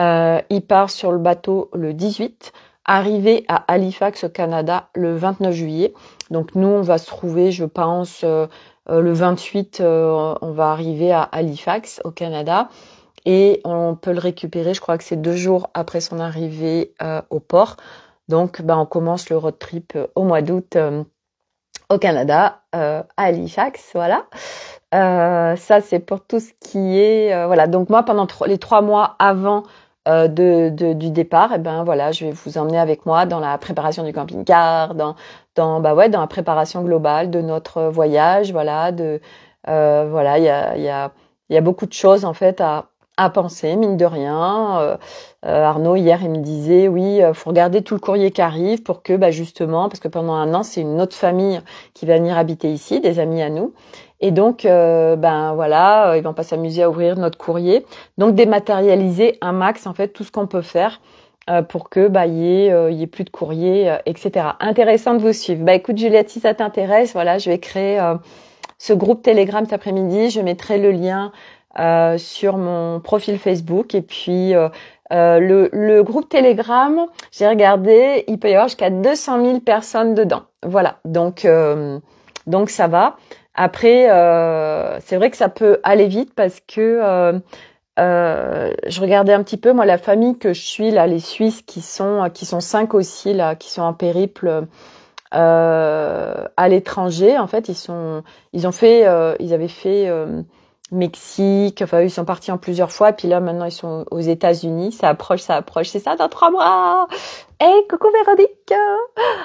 Euh, il part sur le bateau le dix-huit, arrivé à Halifax au Canada le vingt-neuf juillet. Donc nous, on va se trouver, je pense, euh, le vingt-huit, euh, on va arriver à Halifax au Canada. Et on peut le récupérer, je crois que c'est deux jours après son arrivée euh, au port. Donc ben, on commence le road trip euh, au mois d'août euh, au Canada, euh, à Halifax, voilà. Euh, ça, c'est pour tout ce qui est... Euh, voilà, donc moi, pendant tro- les trois mois avant... De, de, du départ, et ben voilà, je vais vous emmener avec moi dans la préparation du camping-car, dans dans bah ouais, dans la préparation globale de notre voyage, voilà, de euh, voilà, il y a il y a il y a beaucoup de choses en fait à à penser, mine de rien. Euh, euh, Arnaud hier il me disait oui, euh, faut regarder tout le courrier qui arrive pour que bah justement parce que pendant un an c'est une autre famille qui va venir habiter ici, des amis à nous. Et donc, euh, ben voilà, euh, ils vont pas s'amuser à ouvrir notre courrier. Donc, dématérialiser un max, en fait, tout ce qu'on peut faire euh, pour que bah, y ait, euh, y ait plus de courrier, euh, et cetera. Intéressant de vous suivre. Bah écoute, Juliette, si ça t'intéresse, voilà, je vais créer euh, ce groupe Telegram cet après-midi. Je mettrai le lien euh, sur mon profil Facebook. Et puis, euh, euh, le, le groupe Telegram, j'ai regardé, il peut y avoir jusqu'à deux cent mille personnes dedans. Voilà, donc, euh, donc ça va. Après, euh, c'est vrai que ça peut aller vite parce que euh, Euh, je regardais un petit peu, moi, la famille que je suis, là, les Suisses qui sont, qui sont cinq aussi, là, qui sont en périple euh, à l'étranger. En fait, ils sont, ils ont fait, euh, ils avaient fait euh, Mexique, enfin, ils sont partis en plusieurs fois, puis là, maintenant, ils sont aux États-Unis. Ça approche, ça approche, c'est ça, dans trois mois. Hey, coucou Véronique!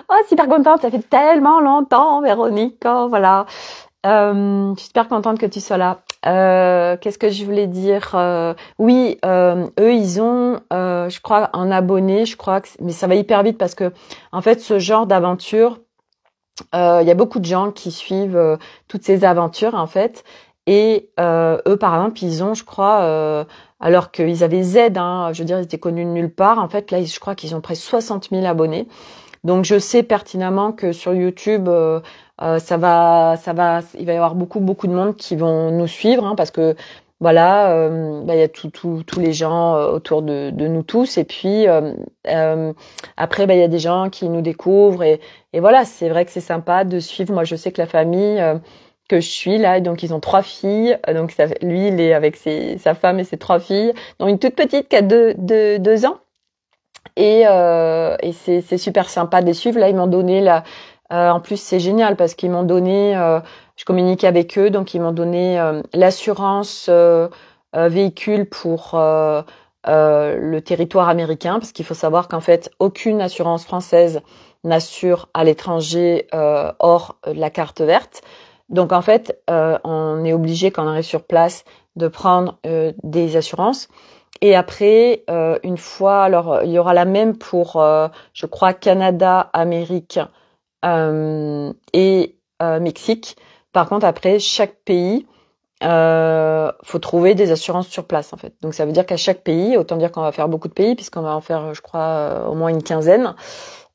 Oh, super contente, ça fait tellement longtemps, Véronique, oh, voilà. Euh, je suis super contente que tu sois là. Euh, Qu'est-ce que je voulais dire? euh, Oui, euh, eux, ils ont, euh, je crois, un abonné, je crois, que mais ça va hyper vite parce que, en fait, ce genre d'aventure, euh, il y a beaucoup de gens qui suivent euh, toutes ces aventures, en fait. Et euh, eux, par exemple, ils ont, je crois, euh, alors qu'ils avaient Z, hein, je veux dire, ils étaient connus de nulle part. En fait, là, je crois qu'ils ont près soixante mille abonnés. Donc, je sais pertinemment que sur YouTube, euh, euh, ça va, ça va, il va y avoir beaucoup, beaucoup de monde qui vont nous suivre, hein, parce que voilà, euh, bah, il y a tous tout, tout les gens autour de, de nous tous. Et puis euh, euh, après, bah, il y a des gens qui nous découvrent et, et voilà, c'est vrai que c'est sympa de suivre. Moi, je sais que la famille euh, que je suis là, donc ils ont trois filles. Donc ça, lui, il est avec ses, sa femme et ses trois filles, dont une toute petite qui a deux, deux, deux ans. Et, euh, et c'est super sympa de les suivre. Là, ils m'ont donné, la, euh, en plus, c'est génial parce qu'ils m'ont donné, euh, je communiquais avec eux, donc ils m'ont donné euh, l'assurance euh, euh, véhicule pour euh, euh, le territoire américain, parce qu'il faut savoir qu'en fait, aucune assurance française n'assure à l'étranger euh, hors de la carte verte. Donc, en fait, euh, on est obligé, quand on arrive sur place, de prendre euh, des assurances. Et après, euh, une fois, alors il y aura la même pour, euh, je crois, Canada, Amérique euh, et euh, Mexique. Par contre, après, chaque pays, euh, faut trouver des assurances sur place, en fait. Donc, ça veut dire qu'à chaque pays, autant dire qu'on va faire beaucoup de pays, puisqu'on va en faire, je crois, euh, au moins une quinzaine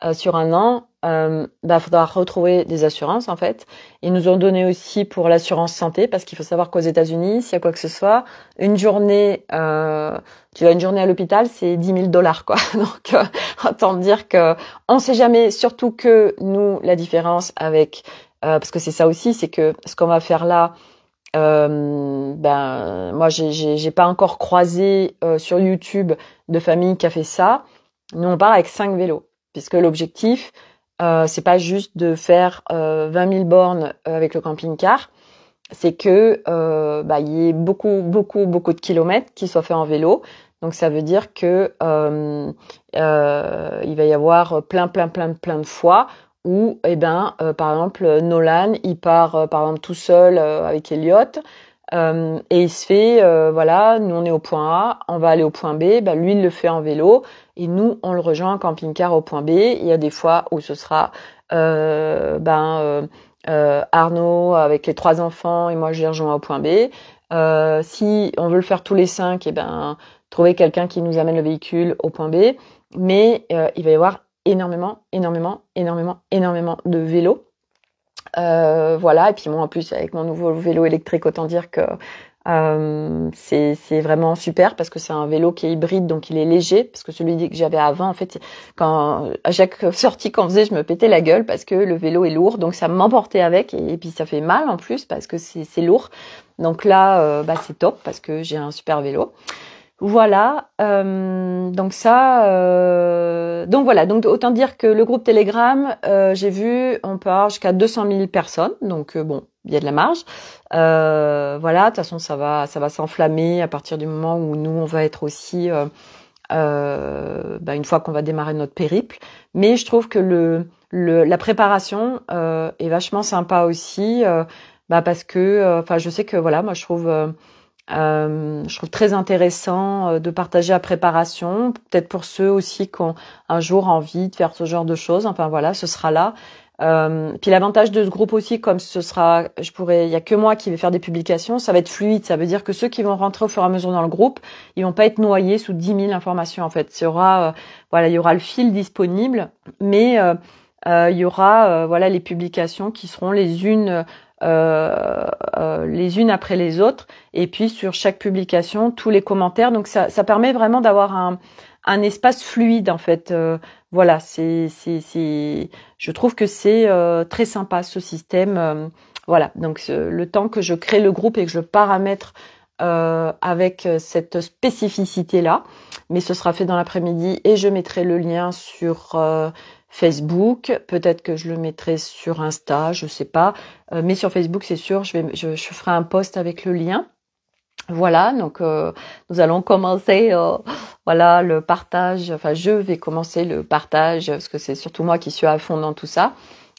euh, sur un an. Euh, bah, faudra retrouver des assurances, en fait. Ils nous ont donné aussi pour l'assurance santé, parce qu'il faut savoir qu'aux États-Unis, s'il y a quoi que ce soit, une journée, euh, tu vas une journée à l'hôpital, c'est dix mille dollars, quoi. Donc, euh, autant dire que on sait jamais, surtout que nous, la différence avec, euh, parce que c'est ça aussi, c'est que ce qu'on va faire là, euh, ben, moi, j'ai, j'ai, j'ai pas encore croisé euh, sur YouTube de famille qui a fait ça. Nous, on part avec cinq vélos, puisque l'objectif, Euh, c'est pas juste de faire euh, vingt mille bornes avec le camping-car, c'est que euh, bah, il y ait beaucoup, beaucoup, beaucoup de kilomètres qui soient faits en vélo. Donc ça veut dire que euh, euh, il va y avoir plein, plein, plein, plein de fois où, eh ben, euh, par exemple, Nolan, il part euh, par exemple tout seul euh, avec Elliot euh, et il se fait, euh, voilà, nous on est au point A, on va aller au point B, bah, lui il le fait en vélo. Et nous, on le rejoint en camping-car au point B. Il y a des fois où ce sera euh, ben, euh, euh, Arnaud avec les trois enfants et moi, je les rejoins au point B. Euh, si on veut le faire tous les cinq, eh ben, trouver quelqu'un qui nous amène le véhicule au point B. Mais euh, il va y avoir énormément, énormément, énormément, énormément de vélos. Euh, voilà. Et puis moi, en plus, avec mon nouveau vélo électrique, autant dire que Euh, c'est vraiment super parce que c'est un vélo qui est hybride, donc il est léger, parce que celui que j'avais avant, en fait, quand à chaque sortie qu'on faisait, je me pétais la gueule parce que le vélo est lourd, donc ça m'emportait avec et, et puis ça fait mal en plus parce que c'est lourd. Donc là, euh, bah, c'est top parce que j'ai un super vélo. Voilà, euh, donc ça, euh, donc voilà, donc autant dire que le groupe Telegram, euh, j'ai vu, on part jusqu'à deux cent mille personnes, donc euh, bon, il y a de la marge. Euh, voilà, de toute façon, ça va, ça va s'enflammer à partir du moment où nous, on va être aussi, euh, euh, bah, une fois qu'on va démarrer notre périple. Mais je trouve que le, le la préparation euh, est vachement sympa aussi, euh, bah, parce que, enfin, euh, je sais que voilà, moi, je trouve. Euh, Euh, je trouve très intéressant de partager la préparation, peut-être pour ceux aussi qui ont un jour envie de faire ce genre de choses. Enfin voilà, ce sera là. Euh, puis l'avantage de ce groupe aussi, comme ce sera, je pourrais, il y a que moi qui vais faire des publications, ça va être fluide. Ça veut dire que ceux qui vont rentrer au fur et à mesure dans le groupe, ils vont pas être noyés sous dix mille informations en fait. Il y aura, euh, voilà, il y aura le fil disponible, mais euh, euh, il y aura, euh, voilà, les publications qui seront les unes. Euh, euh, les unes après les autres, et puis sur chaque publication tous les commentaires, donc ça, ça permet vraiment d'avoir un, un espace fluide en fait. Euh, voilà, c'est c'est je trouve que c'est euh, très sympa ce système. Euh, voilà, donc le temps que je crée le groupe et que je paramètre euh, avec cette spécificité-là, mais ce sera fait dans l'après-midi et je mettrai le lien sur euh, Facebook, peut-être que je le mettrai sur Insta, je sais pas, euh, mais sur Facebook c'est sûr, je, vais, je, je ferai un post avec le lien. Voilà, donc euh, nous allons commencer euh, voilà, le partage, enfin je vais commencer le partage, parce que c'est surtout moi qui suis à fond dans tout ça,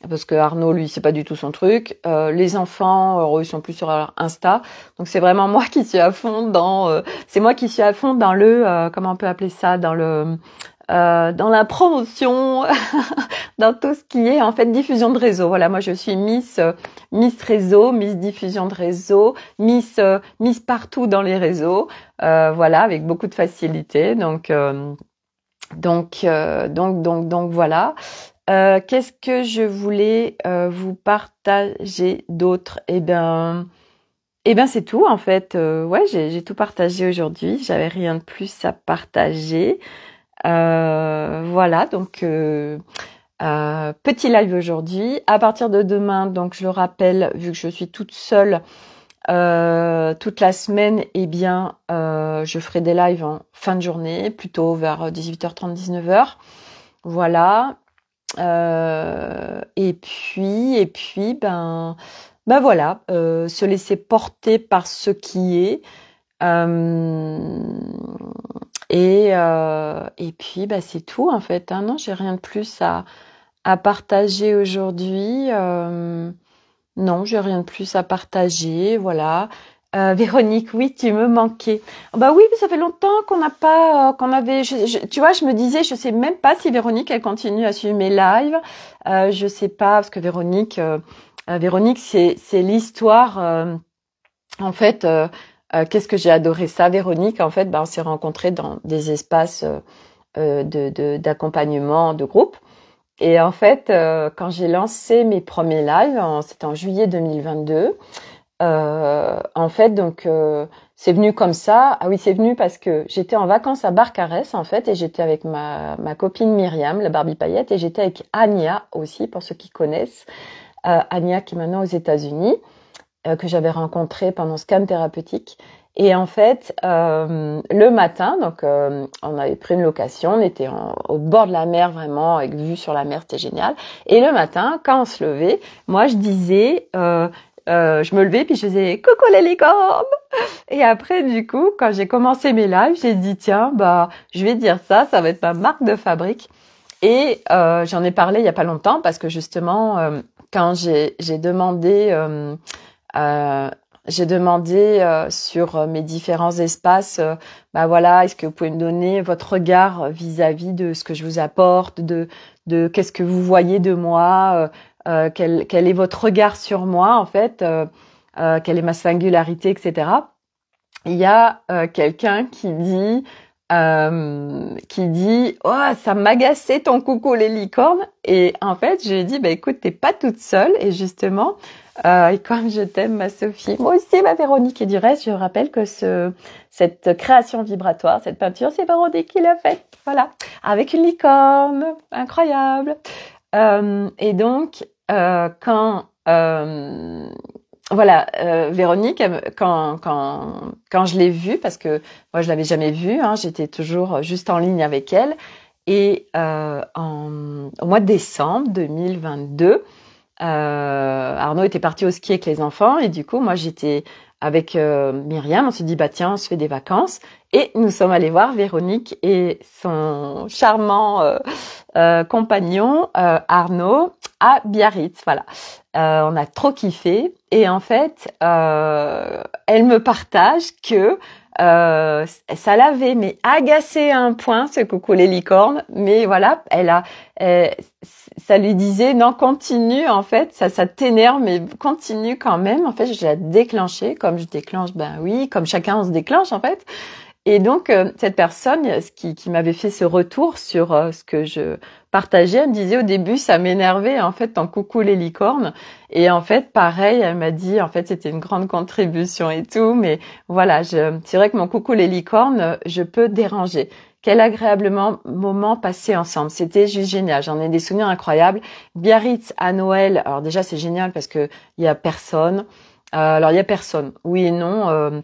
parce que Arnaud, lui, c'est pas du tout son truc, euh, les enfants, euh, ils sont plus sur Insta, donc c'est vraiment moi qui suis à fond dans, euh, c'est moi qui suis à fond dans le, euh, comment on peut appeler ça, dans le... Euh, dans la promotion, dans tout ce qui est en fait diffusion de réseau. Voilà, moi je suis Miss euh, Miss réseau, Miss diffusion de réseau, Miss euh, Miss partout dans les réseaux. Euh, voilà, avec beaucoup de facilité. Donc euh, donc euh, donc donc donc voilà. Euh, Qu'est-ce que je voulais euh, vous partager d'autre? Eh bien eh bien c'est tout en fait. Euh, ouais, j'ai tout partagé aujourd'hui. J'avais rien de plus à partager. Euh, voilà, donc euh, euh, petit live aujourd'hui. À partir de demain, donc je le rappelle, vu que je suis toute seule euh, toute la semaine, eh bien euh, je ferai des lives en fin de journée, plutôt vers dix-huit heures trente, dix-neuf heures. Voilà. Euh, et puis, et puis, ben, ben voilà, euh, se laisser porter par ce qui est. Euh, Et, euh, et puis, bah, c'est tout, en fait. Hein. Non, j'ai rien de plus à, à partager aujourd'hui. Euh, non, j'ai rien de plus à partager, voilà. Euh, Véronique, oui, tu me manquais. Bah oui, ça fait longtemps qu'on n'a pas, euh, qu'on avait... Je, je, tu vois, je me disais, je sais même pas si Véronique, elle continue à suivre mes lives. Euh, je sais pas, parce que Véronique, euh, Véronique c'est l'histoire, euh, en fait... Euh, Euh, qu'est-ce que j'ai adoré ça, Véronique. En fait, ben, on s'est rencontrés dans des espaces euh, de d'accompagnement de, de groupe. Et en fait, euh, quand j'ai lancé mes premiers lives, c'était en juillet deux mille vingt-deux. Euh, en fait, donc euh, c'est venu comme ça. Ah oui, c'est venu parce que j'étais en vacances à Barcarès, en fait, et j'étais avec ma, ma copine Myriam, la Barbie Paillette, et j'étais avec Anya aussi, pour ceux qui connaissent. Euh, Anya qui est maintenant aux États-Unis. Que j'avais rencontré pendant ce scan thérapeutique. Et en fait, euh, le matin, donc euh, on avait pris une location, on était en, au bord de la mer vraiment, avec vue sur la mer, c'était génial. Et le matin, quand on se levait, moi je disais, euh, euh, je me levais puis je faisais « Coucou les licornes !» Et après, du coup, quand j'ai commencé mes lives, j'ai dit « Tiens, bah je vais dire ça, ça va être ma marque de fabrique ». Et euh, j'en ai parlé il n'y a pas longtemps parce que justement, euh, quand j'ai demandé... Euh, Euh, j'ai demandé euh, sur mes différents espaces, euh, bah voilà, est-ce que vous pouvez me donner votre regard vis-à-vis de ce que je vous apporte, de, de qu'est-ce que vous voyez de moi, euh, euh, quel, quel est votre regard sur moi en fait, euh, euh, quelle est ma singularité, et cetera. Il y a euh, quelqu'un qui dit, euh, qui dit, oh ça m'agaçait ton coucou les licornes, et en fait je lui ai dit, bah écoute t'es pas toute seule et justement. Euh, et comme je t'aime, ma Sophie, moi aussi, ma Véronique. Et du reste, je rappelle que ce, cette création vibratoire, cette peinture, c'est Véronique qui l'a faite. Voilà, avec une licorne, incroyable. Euh, et donc, euh, quand, euh, voilà, euh, Véronique, quand, quand, quand je l'ai vue, parce que moi, je l'avais jamais vue, hein, j'étais toujours juste en ligne avec elle. Et euh, en, au mois de décembre deux mille vingt-deux. Euh, Arnaud était parti au ski avec les enfants et du coup moi j'étais avec euh, Myriam, on s'est dit bah tiens on se fait des vacances et nous sommes allés voir Véronique et son charmant euh, euh, compagnon euh, Arnaud à Biarritz, voilà, euh, on a trop kiffé et en fait euh, elle me partage que Euh, ça l'avait mais agacé à un point ce coucou les licornes, mais voilà elle a elle, ça lui disait non continue en fait, ça ça t'énerve mais continue quand même, en fait je l'ai déclenché comme je déclenche, ben oui comme chacun on se déclenche en fait. Et donc euh, cette personne ce qui, qui m'avait fait ce retour sur euh, ce que je partageais, elle me disait au début ça m'énervait en fait ton coucou les licornes, et en fait pareil elle m'a dit en fait c'était une grande contribution et tout, mais voilà c'est vrai que mon coucou les licornes je peux déranger. Quel agréablement moment passé ensemble, c'était juste génial, j'en ai des souvenirs incroyables. Biarritz à Noël, alors déjà c'est génial parce que il y a personne, euh, alors il y a personne oui et non. Euh,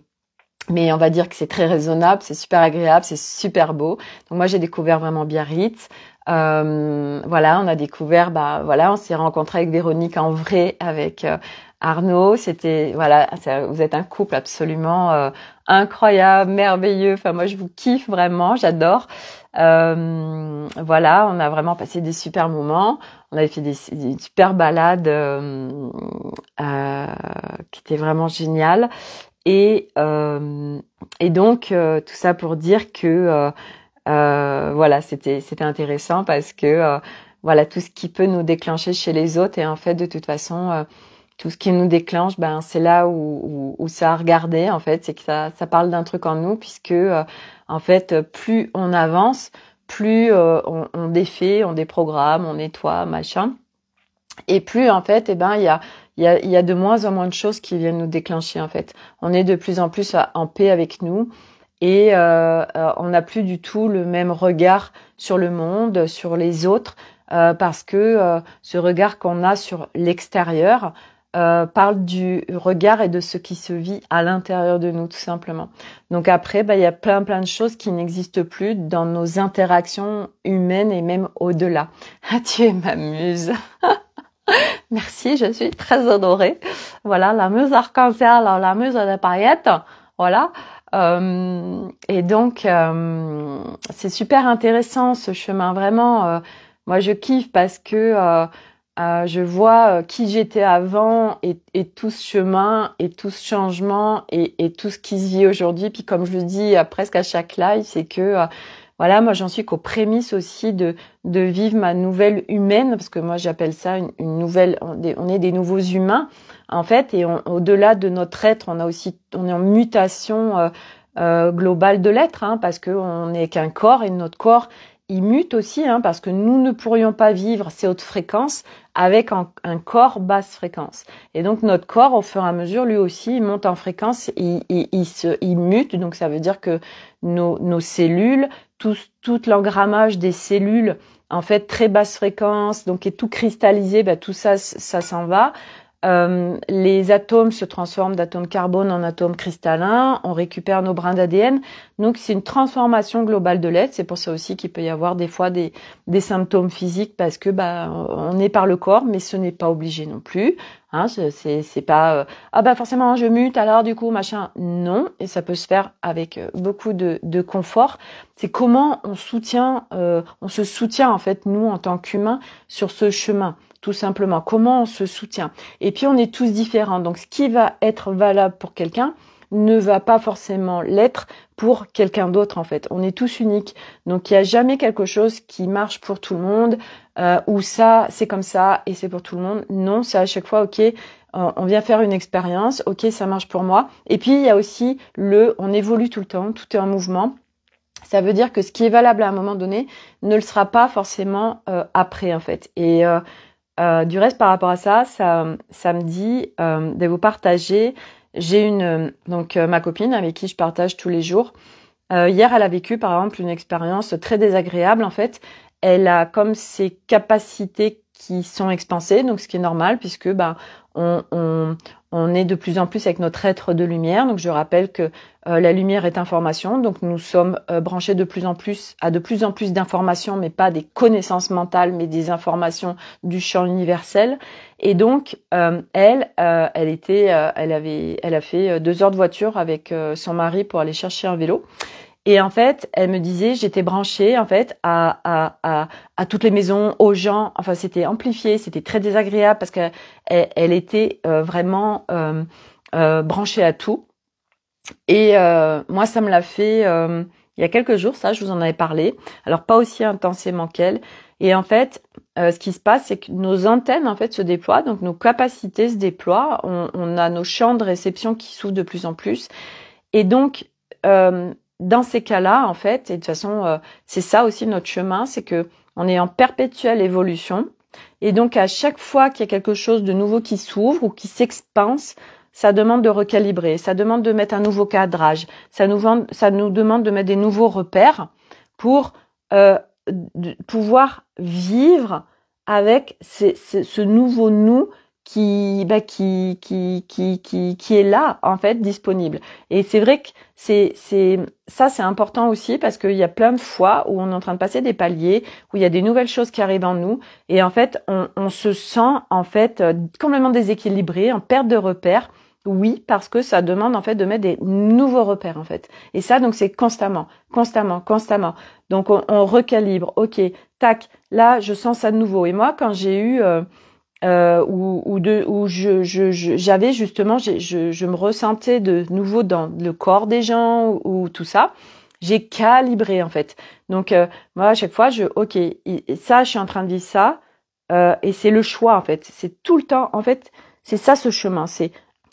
Mais on va dire que c'est très raisonnable, c'est super agréable, c'est super beau. Donc moi j'ai découvert vraiment Biarritz. Euh, voilà, on a découvert, bah voilà, on s'est rencontré avec Véronique en vrai, avec euh, Arnaud. C'était voilà, vous êtes un couple absolument euh, incroyable, merveilleux. Enfin moi je vous kiffe vraiment, j'adore. Euh, voilà, on a vraiment passé des super moments. On avait fait des, des super balades euh, euh, qui étaient vraiment géniales. Et, euh, et donc, euh, tout ça pour dire que, euh, euh, voilà, c'était c'était intéressant parce que, euh, voilà, tout ce qui peut nous déclencher chez les autres et en fait, de toute façon, euh, tout ce qui nous déclenche, ben c'est là où, où, où ça a regardé, en fait, c'est que ça, ça parle d'un truc en nous puisque, euh, en fait, plus on avance, plus euh, on, on défait, on déprogramme, on nettoie, machin. Et plus, en fait, eh ben, il y a... Il y, a, il y a de moins en moins de choses qui viennent nous déclencher en fait. On est de plus en plus en paix avec nous et euh, on n'a plus du tout le même regard sur le monde, sur les autres, euh, parce que euh, ce regard qu'on a sur l'extérieur euh, parle du regard et de ce qui se vit à l'intérieur de nous tout simplement. Donc après, bah, il y a plein plein de choses qui n'existent plus dans nos interactions humaines et même au-delà. Ah, tu es ma muse. Merci, je suis très honorée. Voilà, la muse arc-en-ciel, la muse des paillettes. Voilà. Euh, et donc, euh, c'est super intéressant ce chemin. Vraiment, euh, moi, je kiffe parce que euh, euh, je vois euh, qui j'étais avant et, et tout ce chemin et tout ce changement et, et tout ce qui se vit aujourd'hui. Puis comme je le dis euh, presque à chaque live, c'est que... Euh, Voilà, moi j'en suis qu'aux prémices aussi de de vivre ma nouvelle humaine, parce que moi j'appelle ça une, une nouvelle. On est, on est des nouveaux humains en fait, et au-delà de notre être, on a aussi, on est en mutation euh, euh, globale de l'être, hein, parce que on n'est qu'un corps et notre corps il mute aussi, hein, parce que nous ne pourrions pas vivre ces hautes fréquences avec un, un corps basse fréquence. Et donc notre corps, au fur et à mesure, lui aussi, il monte en fréquence, il, il, il se, il mute. Donc ça veut dire que nos, nos cellules Tout, tout l'engrammage des cellules, en fait, très basse fréquence, donc est tout cristallisé, bah, tout ça, ça s'en va. Euh, les atomes se transforment d'atomes carbone en atomes cristallins, on récupère nos brins d'A D N. Donc, c'est une transformation globale de l'être. C'est pour ça aussi qu'il peut y avoir des fois des, des symptômes physiques parce que bah, on est par le corps, mais ce n'est pas obligé non plus. Hein, c'est pas euh, ah bah forcément je mute alors du coup machin, non, et ça peut se faire avec beaucoup de, de confort. C'est comment on soutient, euh, on se soutient en fait nous en tant qu'humains sur ce chemin, tout simplement. Comment on se soutient. Et puis on est tous différents, donc ce qui va être valable pour quelqu'un ne va pas forcément l'être pour quelqu'un d'autre en fait. On est tous uniques, donc il n'y a jamais quelque chose qui marche pour tout le monde euh, ou ça c'est comme ça et c'est pour tout le monde. Non, c'est à chaque fois ok, euh, on vient faire une expérience, ok ça marche pour moi. Et puis il y a aussi le, on évolue tout le temps, tout est en mouvement. Ça veut dire que ce qui est valable à un moment donné ne le sera pas forcément euh, après en fait. Et euh, euh, du reste par rapport à ça, ça, ça me dit euh, de vous partager. J'ai une donc euh, ma copine avec qui je partage tous les jours. Euh, hier, elle a vécu par exemple une expérience très désagréable. En fait, elle a comme ses capacités qui sont expansées, donc ce qui est normal puisque bah on on, on est de plus en plus avec notre être de lumière. Donc je rappelle que euh, la lumière est information, donc nous sommes euh, branchés de plus en plus à de plus en plus d'informations, mais pas des connaissances mentales, mais des informations du champ universel. Et donc, euh, elle, euh, elle était, euh, elle avait, elle a fait deux heures de voiture avec euh, son mari pour aller chercher un vélo. Et en fait, elle me disait, j'étais branchée en fait à à à, à toutes les maisons, aux gens. Enfin, c'était amplifié, c'était très désagréable parce que elle, elle était euh, vraiment euh, euh, branchée à tout. Et euh, moi, ça me l'a fait euh, il y a quelques jours. Ça, je vous en avais parlé. Alors pas aussi intensément qu'elle. Et en fait, euh, ce qui se passe, c'est que nos antennes en fait se déploient, donc nos capacités se déploient. On, on a nos champs de réception qui s'ouvrent de plus en plus. Et donc, euh, dans ces cas-là, en fait, et de toute façon, euh, c'est ça aussi notre chemin, c'est que on est en perpétuelle évolution. Et donc, à chaque fois qu'il y a quelque chose de nouveau qui s'ouvre ou qui s'expanse, ça demande de recalibrer, ça demande de mettre un nouveau cadrage, ça nous, ça nous demande de mettre des nouveaux repères pour euh, de pouvoir vivre avec ces, ces, ce nouveau nous qui, bah, qui, qui, qui, qui, qui est là, en fait, disponible. Et c'est vrai que c'est, c'est, ça, c'est important aussi parce qu'il y a plein de fois où on est en train de passer des paliers, où il y a des nouvelles choses qui arrivent en nous. Et en fait, on, on se sent, en fait, complètement déséquilibré, en perte de repères. Oui, parce que ça demande en fait de mettre des nouveaux repères en fait. Et ça, donc c'est constamment, constamment, constamment. Donc on, on recalibre. Ok, tac. Là, je sens ça de nouveau. Et moi, quand j'ai eu euh, euh, ou ou de ou je je j'avais justement, je, je je me ressentais de nouveau dans le corps des gens ou, ou tout ça. J'ai calibré en fait. Donc euh, moi, à chaque fois, je ok. Ça, je suis en train de vivre ça. Euh, et c'est le choix en fait. C'est tout le temps en fait. C'est ça ce chemin. C'est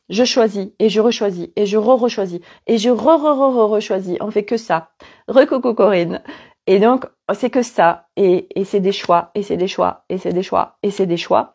je choisis, et je rechoisis, et je re-rechoisis, et je re-re-re-re-rechoisis. On fait que ça. Recoco-corine. Et donc, c'est que ça. Et, et c'est des choix, et c'est des choix, et c'est des choix, et c'est des choix.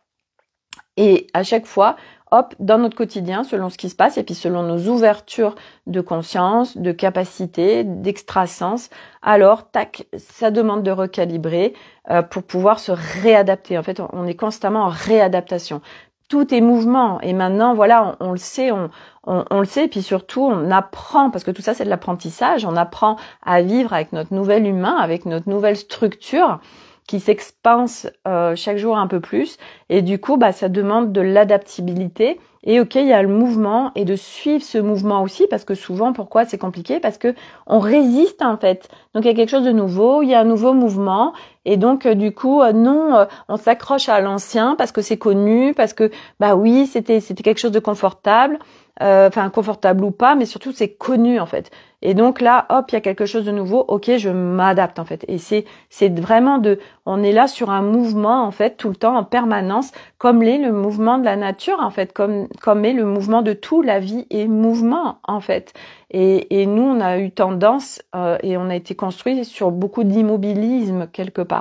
Et à chaque fois, hop, dans notre quotidien, selon ce qui se passe, et puis selon nos ouvertures de conscience, de capacité, d'extrasens, alors, tac, ça demande de recalibrer euh, pour pouvoir se réadapter. En fait, on est constamment en réadaptation. Tout est mouvement et maintenant voilà on, on le sait on, on on le sait et puis surtout on apprend parce que tout ça c'est de l'apprentissage, on apprend à vivre avec notre nouvel humain, avec notre nouvelle structure qui s'expanse euh, chaque jour un peu plus et du coup bah ça demande de l'adaptabilité et ok il y a le mouvement et de suivre ce mouvement aussi parce que souvent pourquoi c'est compliqué parce que on résiste en fait donc il y a quelque chose de nouveau, il y a un nouveau mouvement et donc euh, du coup euh, non euh, on s'accroche à l'ancien parce que c'est connu parce que bah oui c'était c'était quelque chose de confortable enfin euh, confortable ou pas mais surtout c'est connu en fait et donc là hop il y a quelque chose de nouveau ok je m'adapte en fait et c'est c'est vraiment de on est là sur un mouvement en fait tout le temps en permanence comme l'est le mouvement de la nature en fait comme comme est le mouvement de tout la vie est mouvement en fait et et nous on a eu tendance euh, et on a été construit sur beaucoup d'immobilisme quelque part.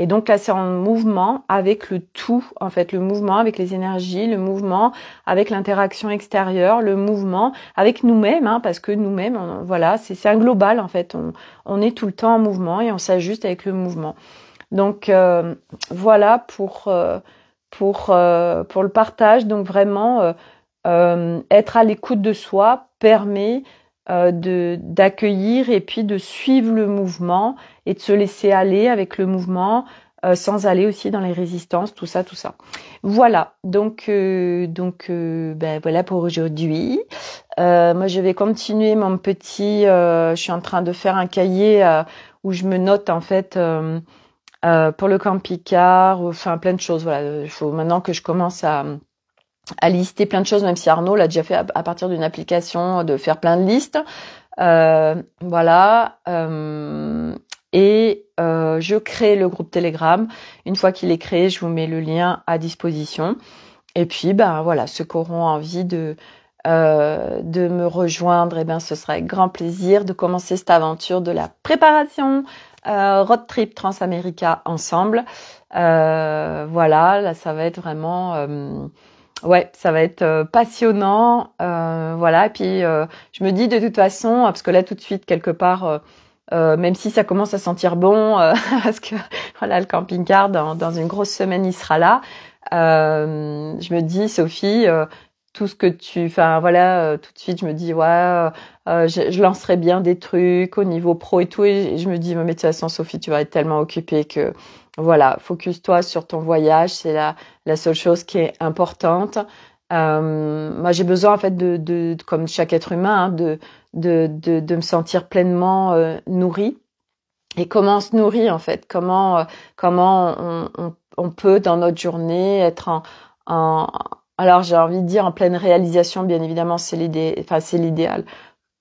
Et donc là, c'est en mouvement avec le tout, en fait, le mouvement avec les énergies, le mouvement avec l'interaction extérieure, le mouvement avec nous-mêmes, hein, parce que nous-mêmes, on, voilà, c'est un global, en fait, on, on est tout le temps en mouvement et on s'ajuste avec le mouvement. Donc euh, voilà pour euh, pour euh, pour le partage. Donc vraiment, euh, euh, être à l'écoute de soi permet de d'accueillir et puis de suivre le mouvement et de se laisser aller avec le mouvement euh, sans aller aussi dans les résistances tout ça tout ça voilà donc euh, donc euh, ben voilà pour aujourd'hui euh, moi je vais continuer mon petit euh, je suis en train de faire un cahier euh, où je me note en fait euh, euh, pour le camping-car enfin plein de choses voilà il faut maintenant que je commence à à lister plein de choses, même si Arnaud l'a déjà fait à partir d'une application, de faire plein de listes. Euh, voilà. Euh, et euh, je crée le groupe Telegram. Une fois qu'il est créé, je vous mets le lien à disposition. Et puis, ben voilà, ceux qui auront envie de euh, de me rejoindre, eh ben ce sera avec grand plaisir de commencer cette aventure de la préparation euh, road trip transamérica ensemble. Euh, voilà, là ça va être vraiment euh, ouais, ça va être euh, passionnant, euh, voilà. Et puis, euh, je me dis de toute façon, parce que là, tout de suite, quelque part, euh, euh, même si ça commence à sentir bon, euh, parce que voilà, le camping-car dans, dans une grosse semaine, il sera là. Euh, je me dis, Sophie, euh, tout ce que tu, enfin voilà, euh, tout de suite, je me dis, ouais, euh, je, je lancerai bien des trucs au niveau pro et tout. Et je, je me dis, mais de toute façon, Sophie, tu vas être tellement occupée que voilà, focus-toi sur ton voyage, c'est la, la seule chose qui est importante. Euh, moi, j'ai besoin en fait de, de, de comme chaque être humain, hein, de, de, de, de me sentir pleinement euh, nourrie. Et comment on se nourrit en fait? Comment, euh, comment on, on, on peut dans notre journée être en, en alors j'ai envie de dire en pleine réalisation, bien évidemment, c'est l'idée, enfin c'est l'idéal,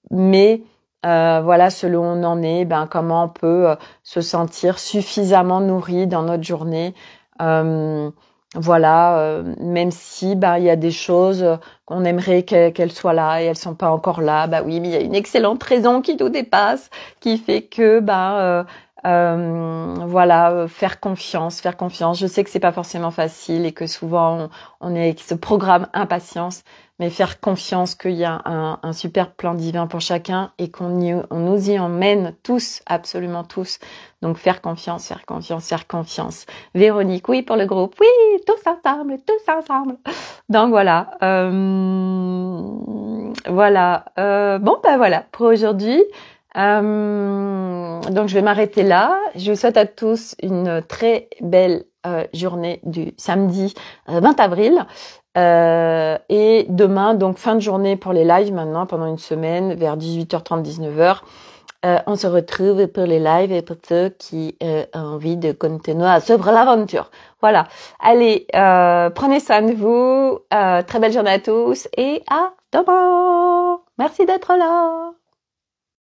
mais Euh, voilà, selon on en est, ben comment on peut euh, se sentir suffisamment nourri dans notre journée. Euh, voilà, euh, même si ben il y a des choses euh, qu'on aimerait qu'elles qu'elles soient là et elles sont pas encore là. Ben oui, mais il y a une excellente raison qui nous dépasse, qui fait que ben euh, Euh, voilà, faire confiance, faire confiance. Je sais que c'est pas forcément facile et que souvent on, on est avec ce programme impatience, mais faire confiance qu'il y a un, un super plan divin pour chacun et qu'on y, on nous y emmène tous, absolument tous. Donc faire confiance, faire confiance, faire confiance. Véronique, oui pour le groupe, oui, tous ensemble, tous ensemble. Donc voilà, euh, voilà. Euh, bon ben voilà pour aujourd'hui. Euh, donc je vais m'arrêter là. Je vous souhaite à tous une très belle euh, journée du samedi euh, vingt avril. Euh, et demain, donc fin de journée pour les lives maintenant, pendant une semaine, vers dix-huit heures trente, dix-neuf heures. Euh, on se retrouve pour les lives et pour ceux qui euh, ont envie de continuer à suivre l'aventure. Voilà. Allez, euh, prenez soin de vous. Euh, très belle journée à tous et à demain. Merci d'être là.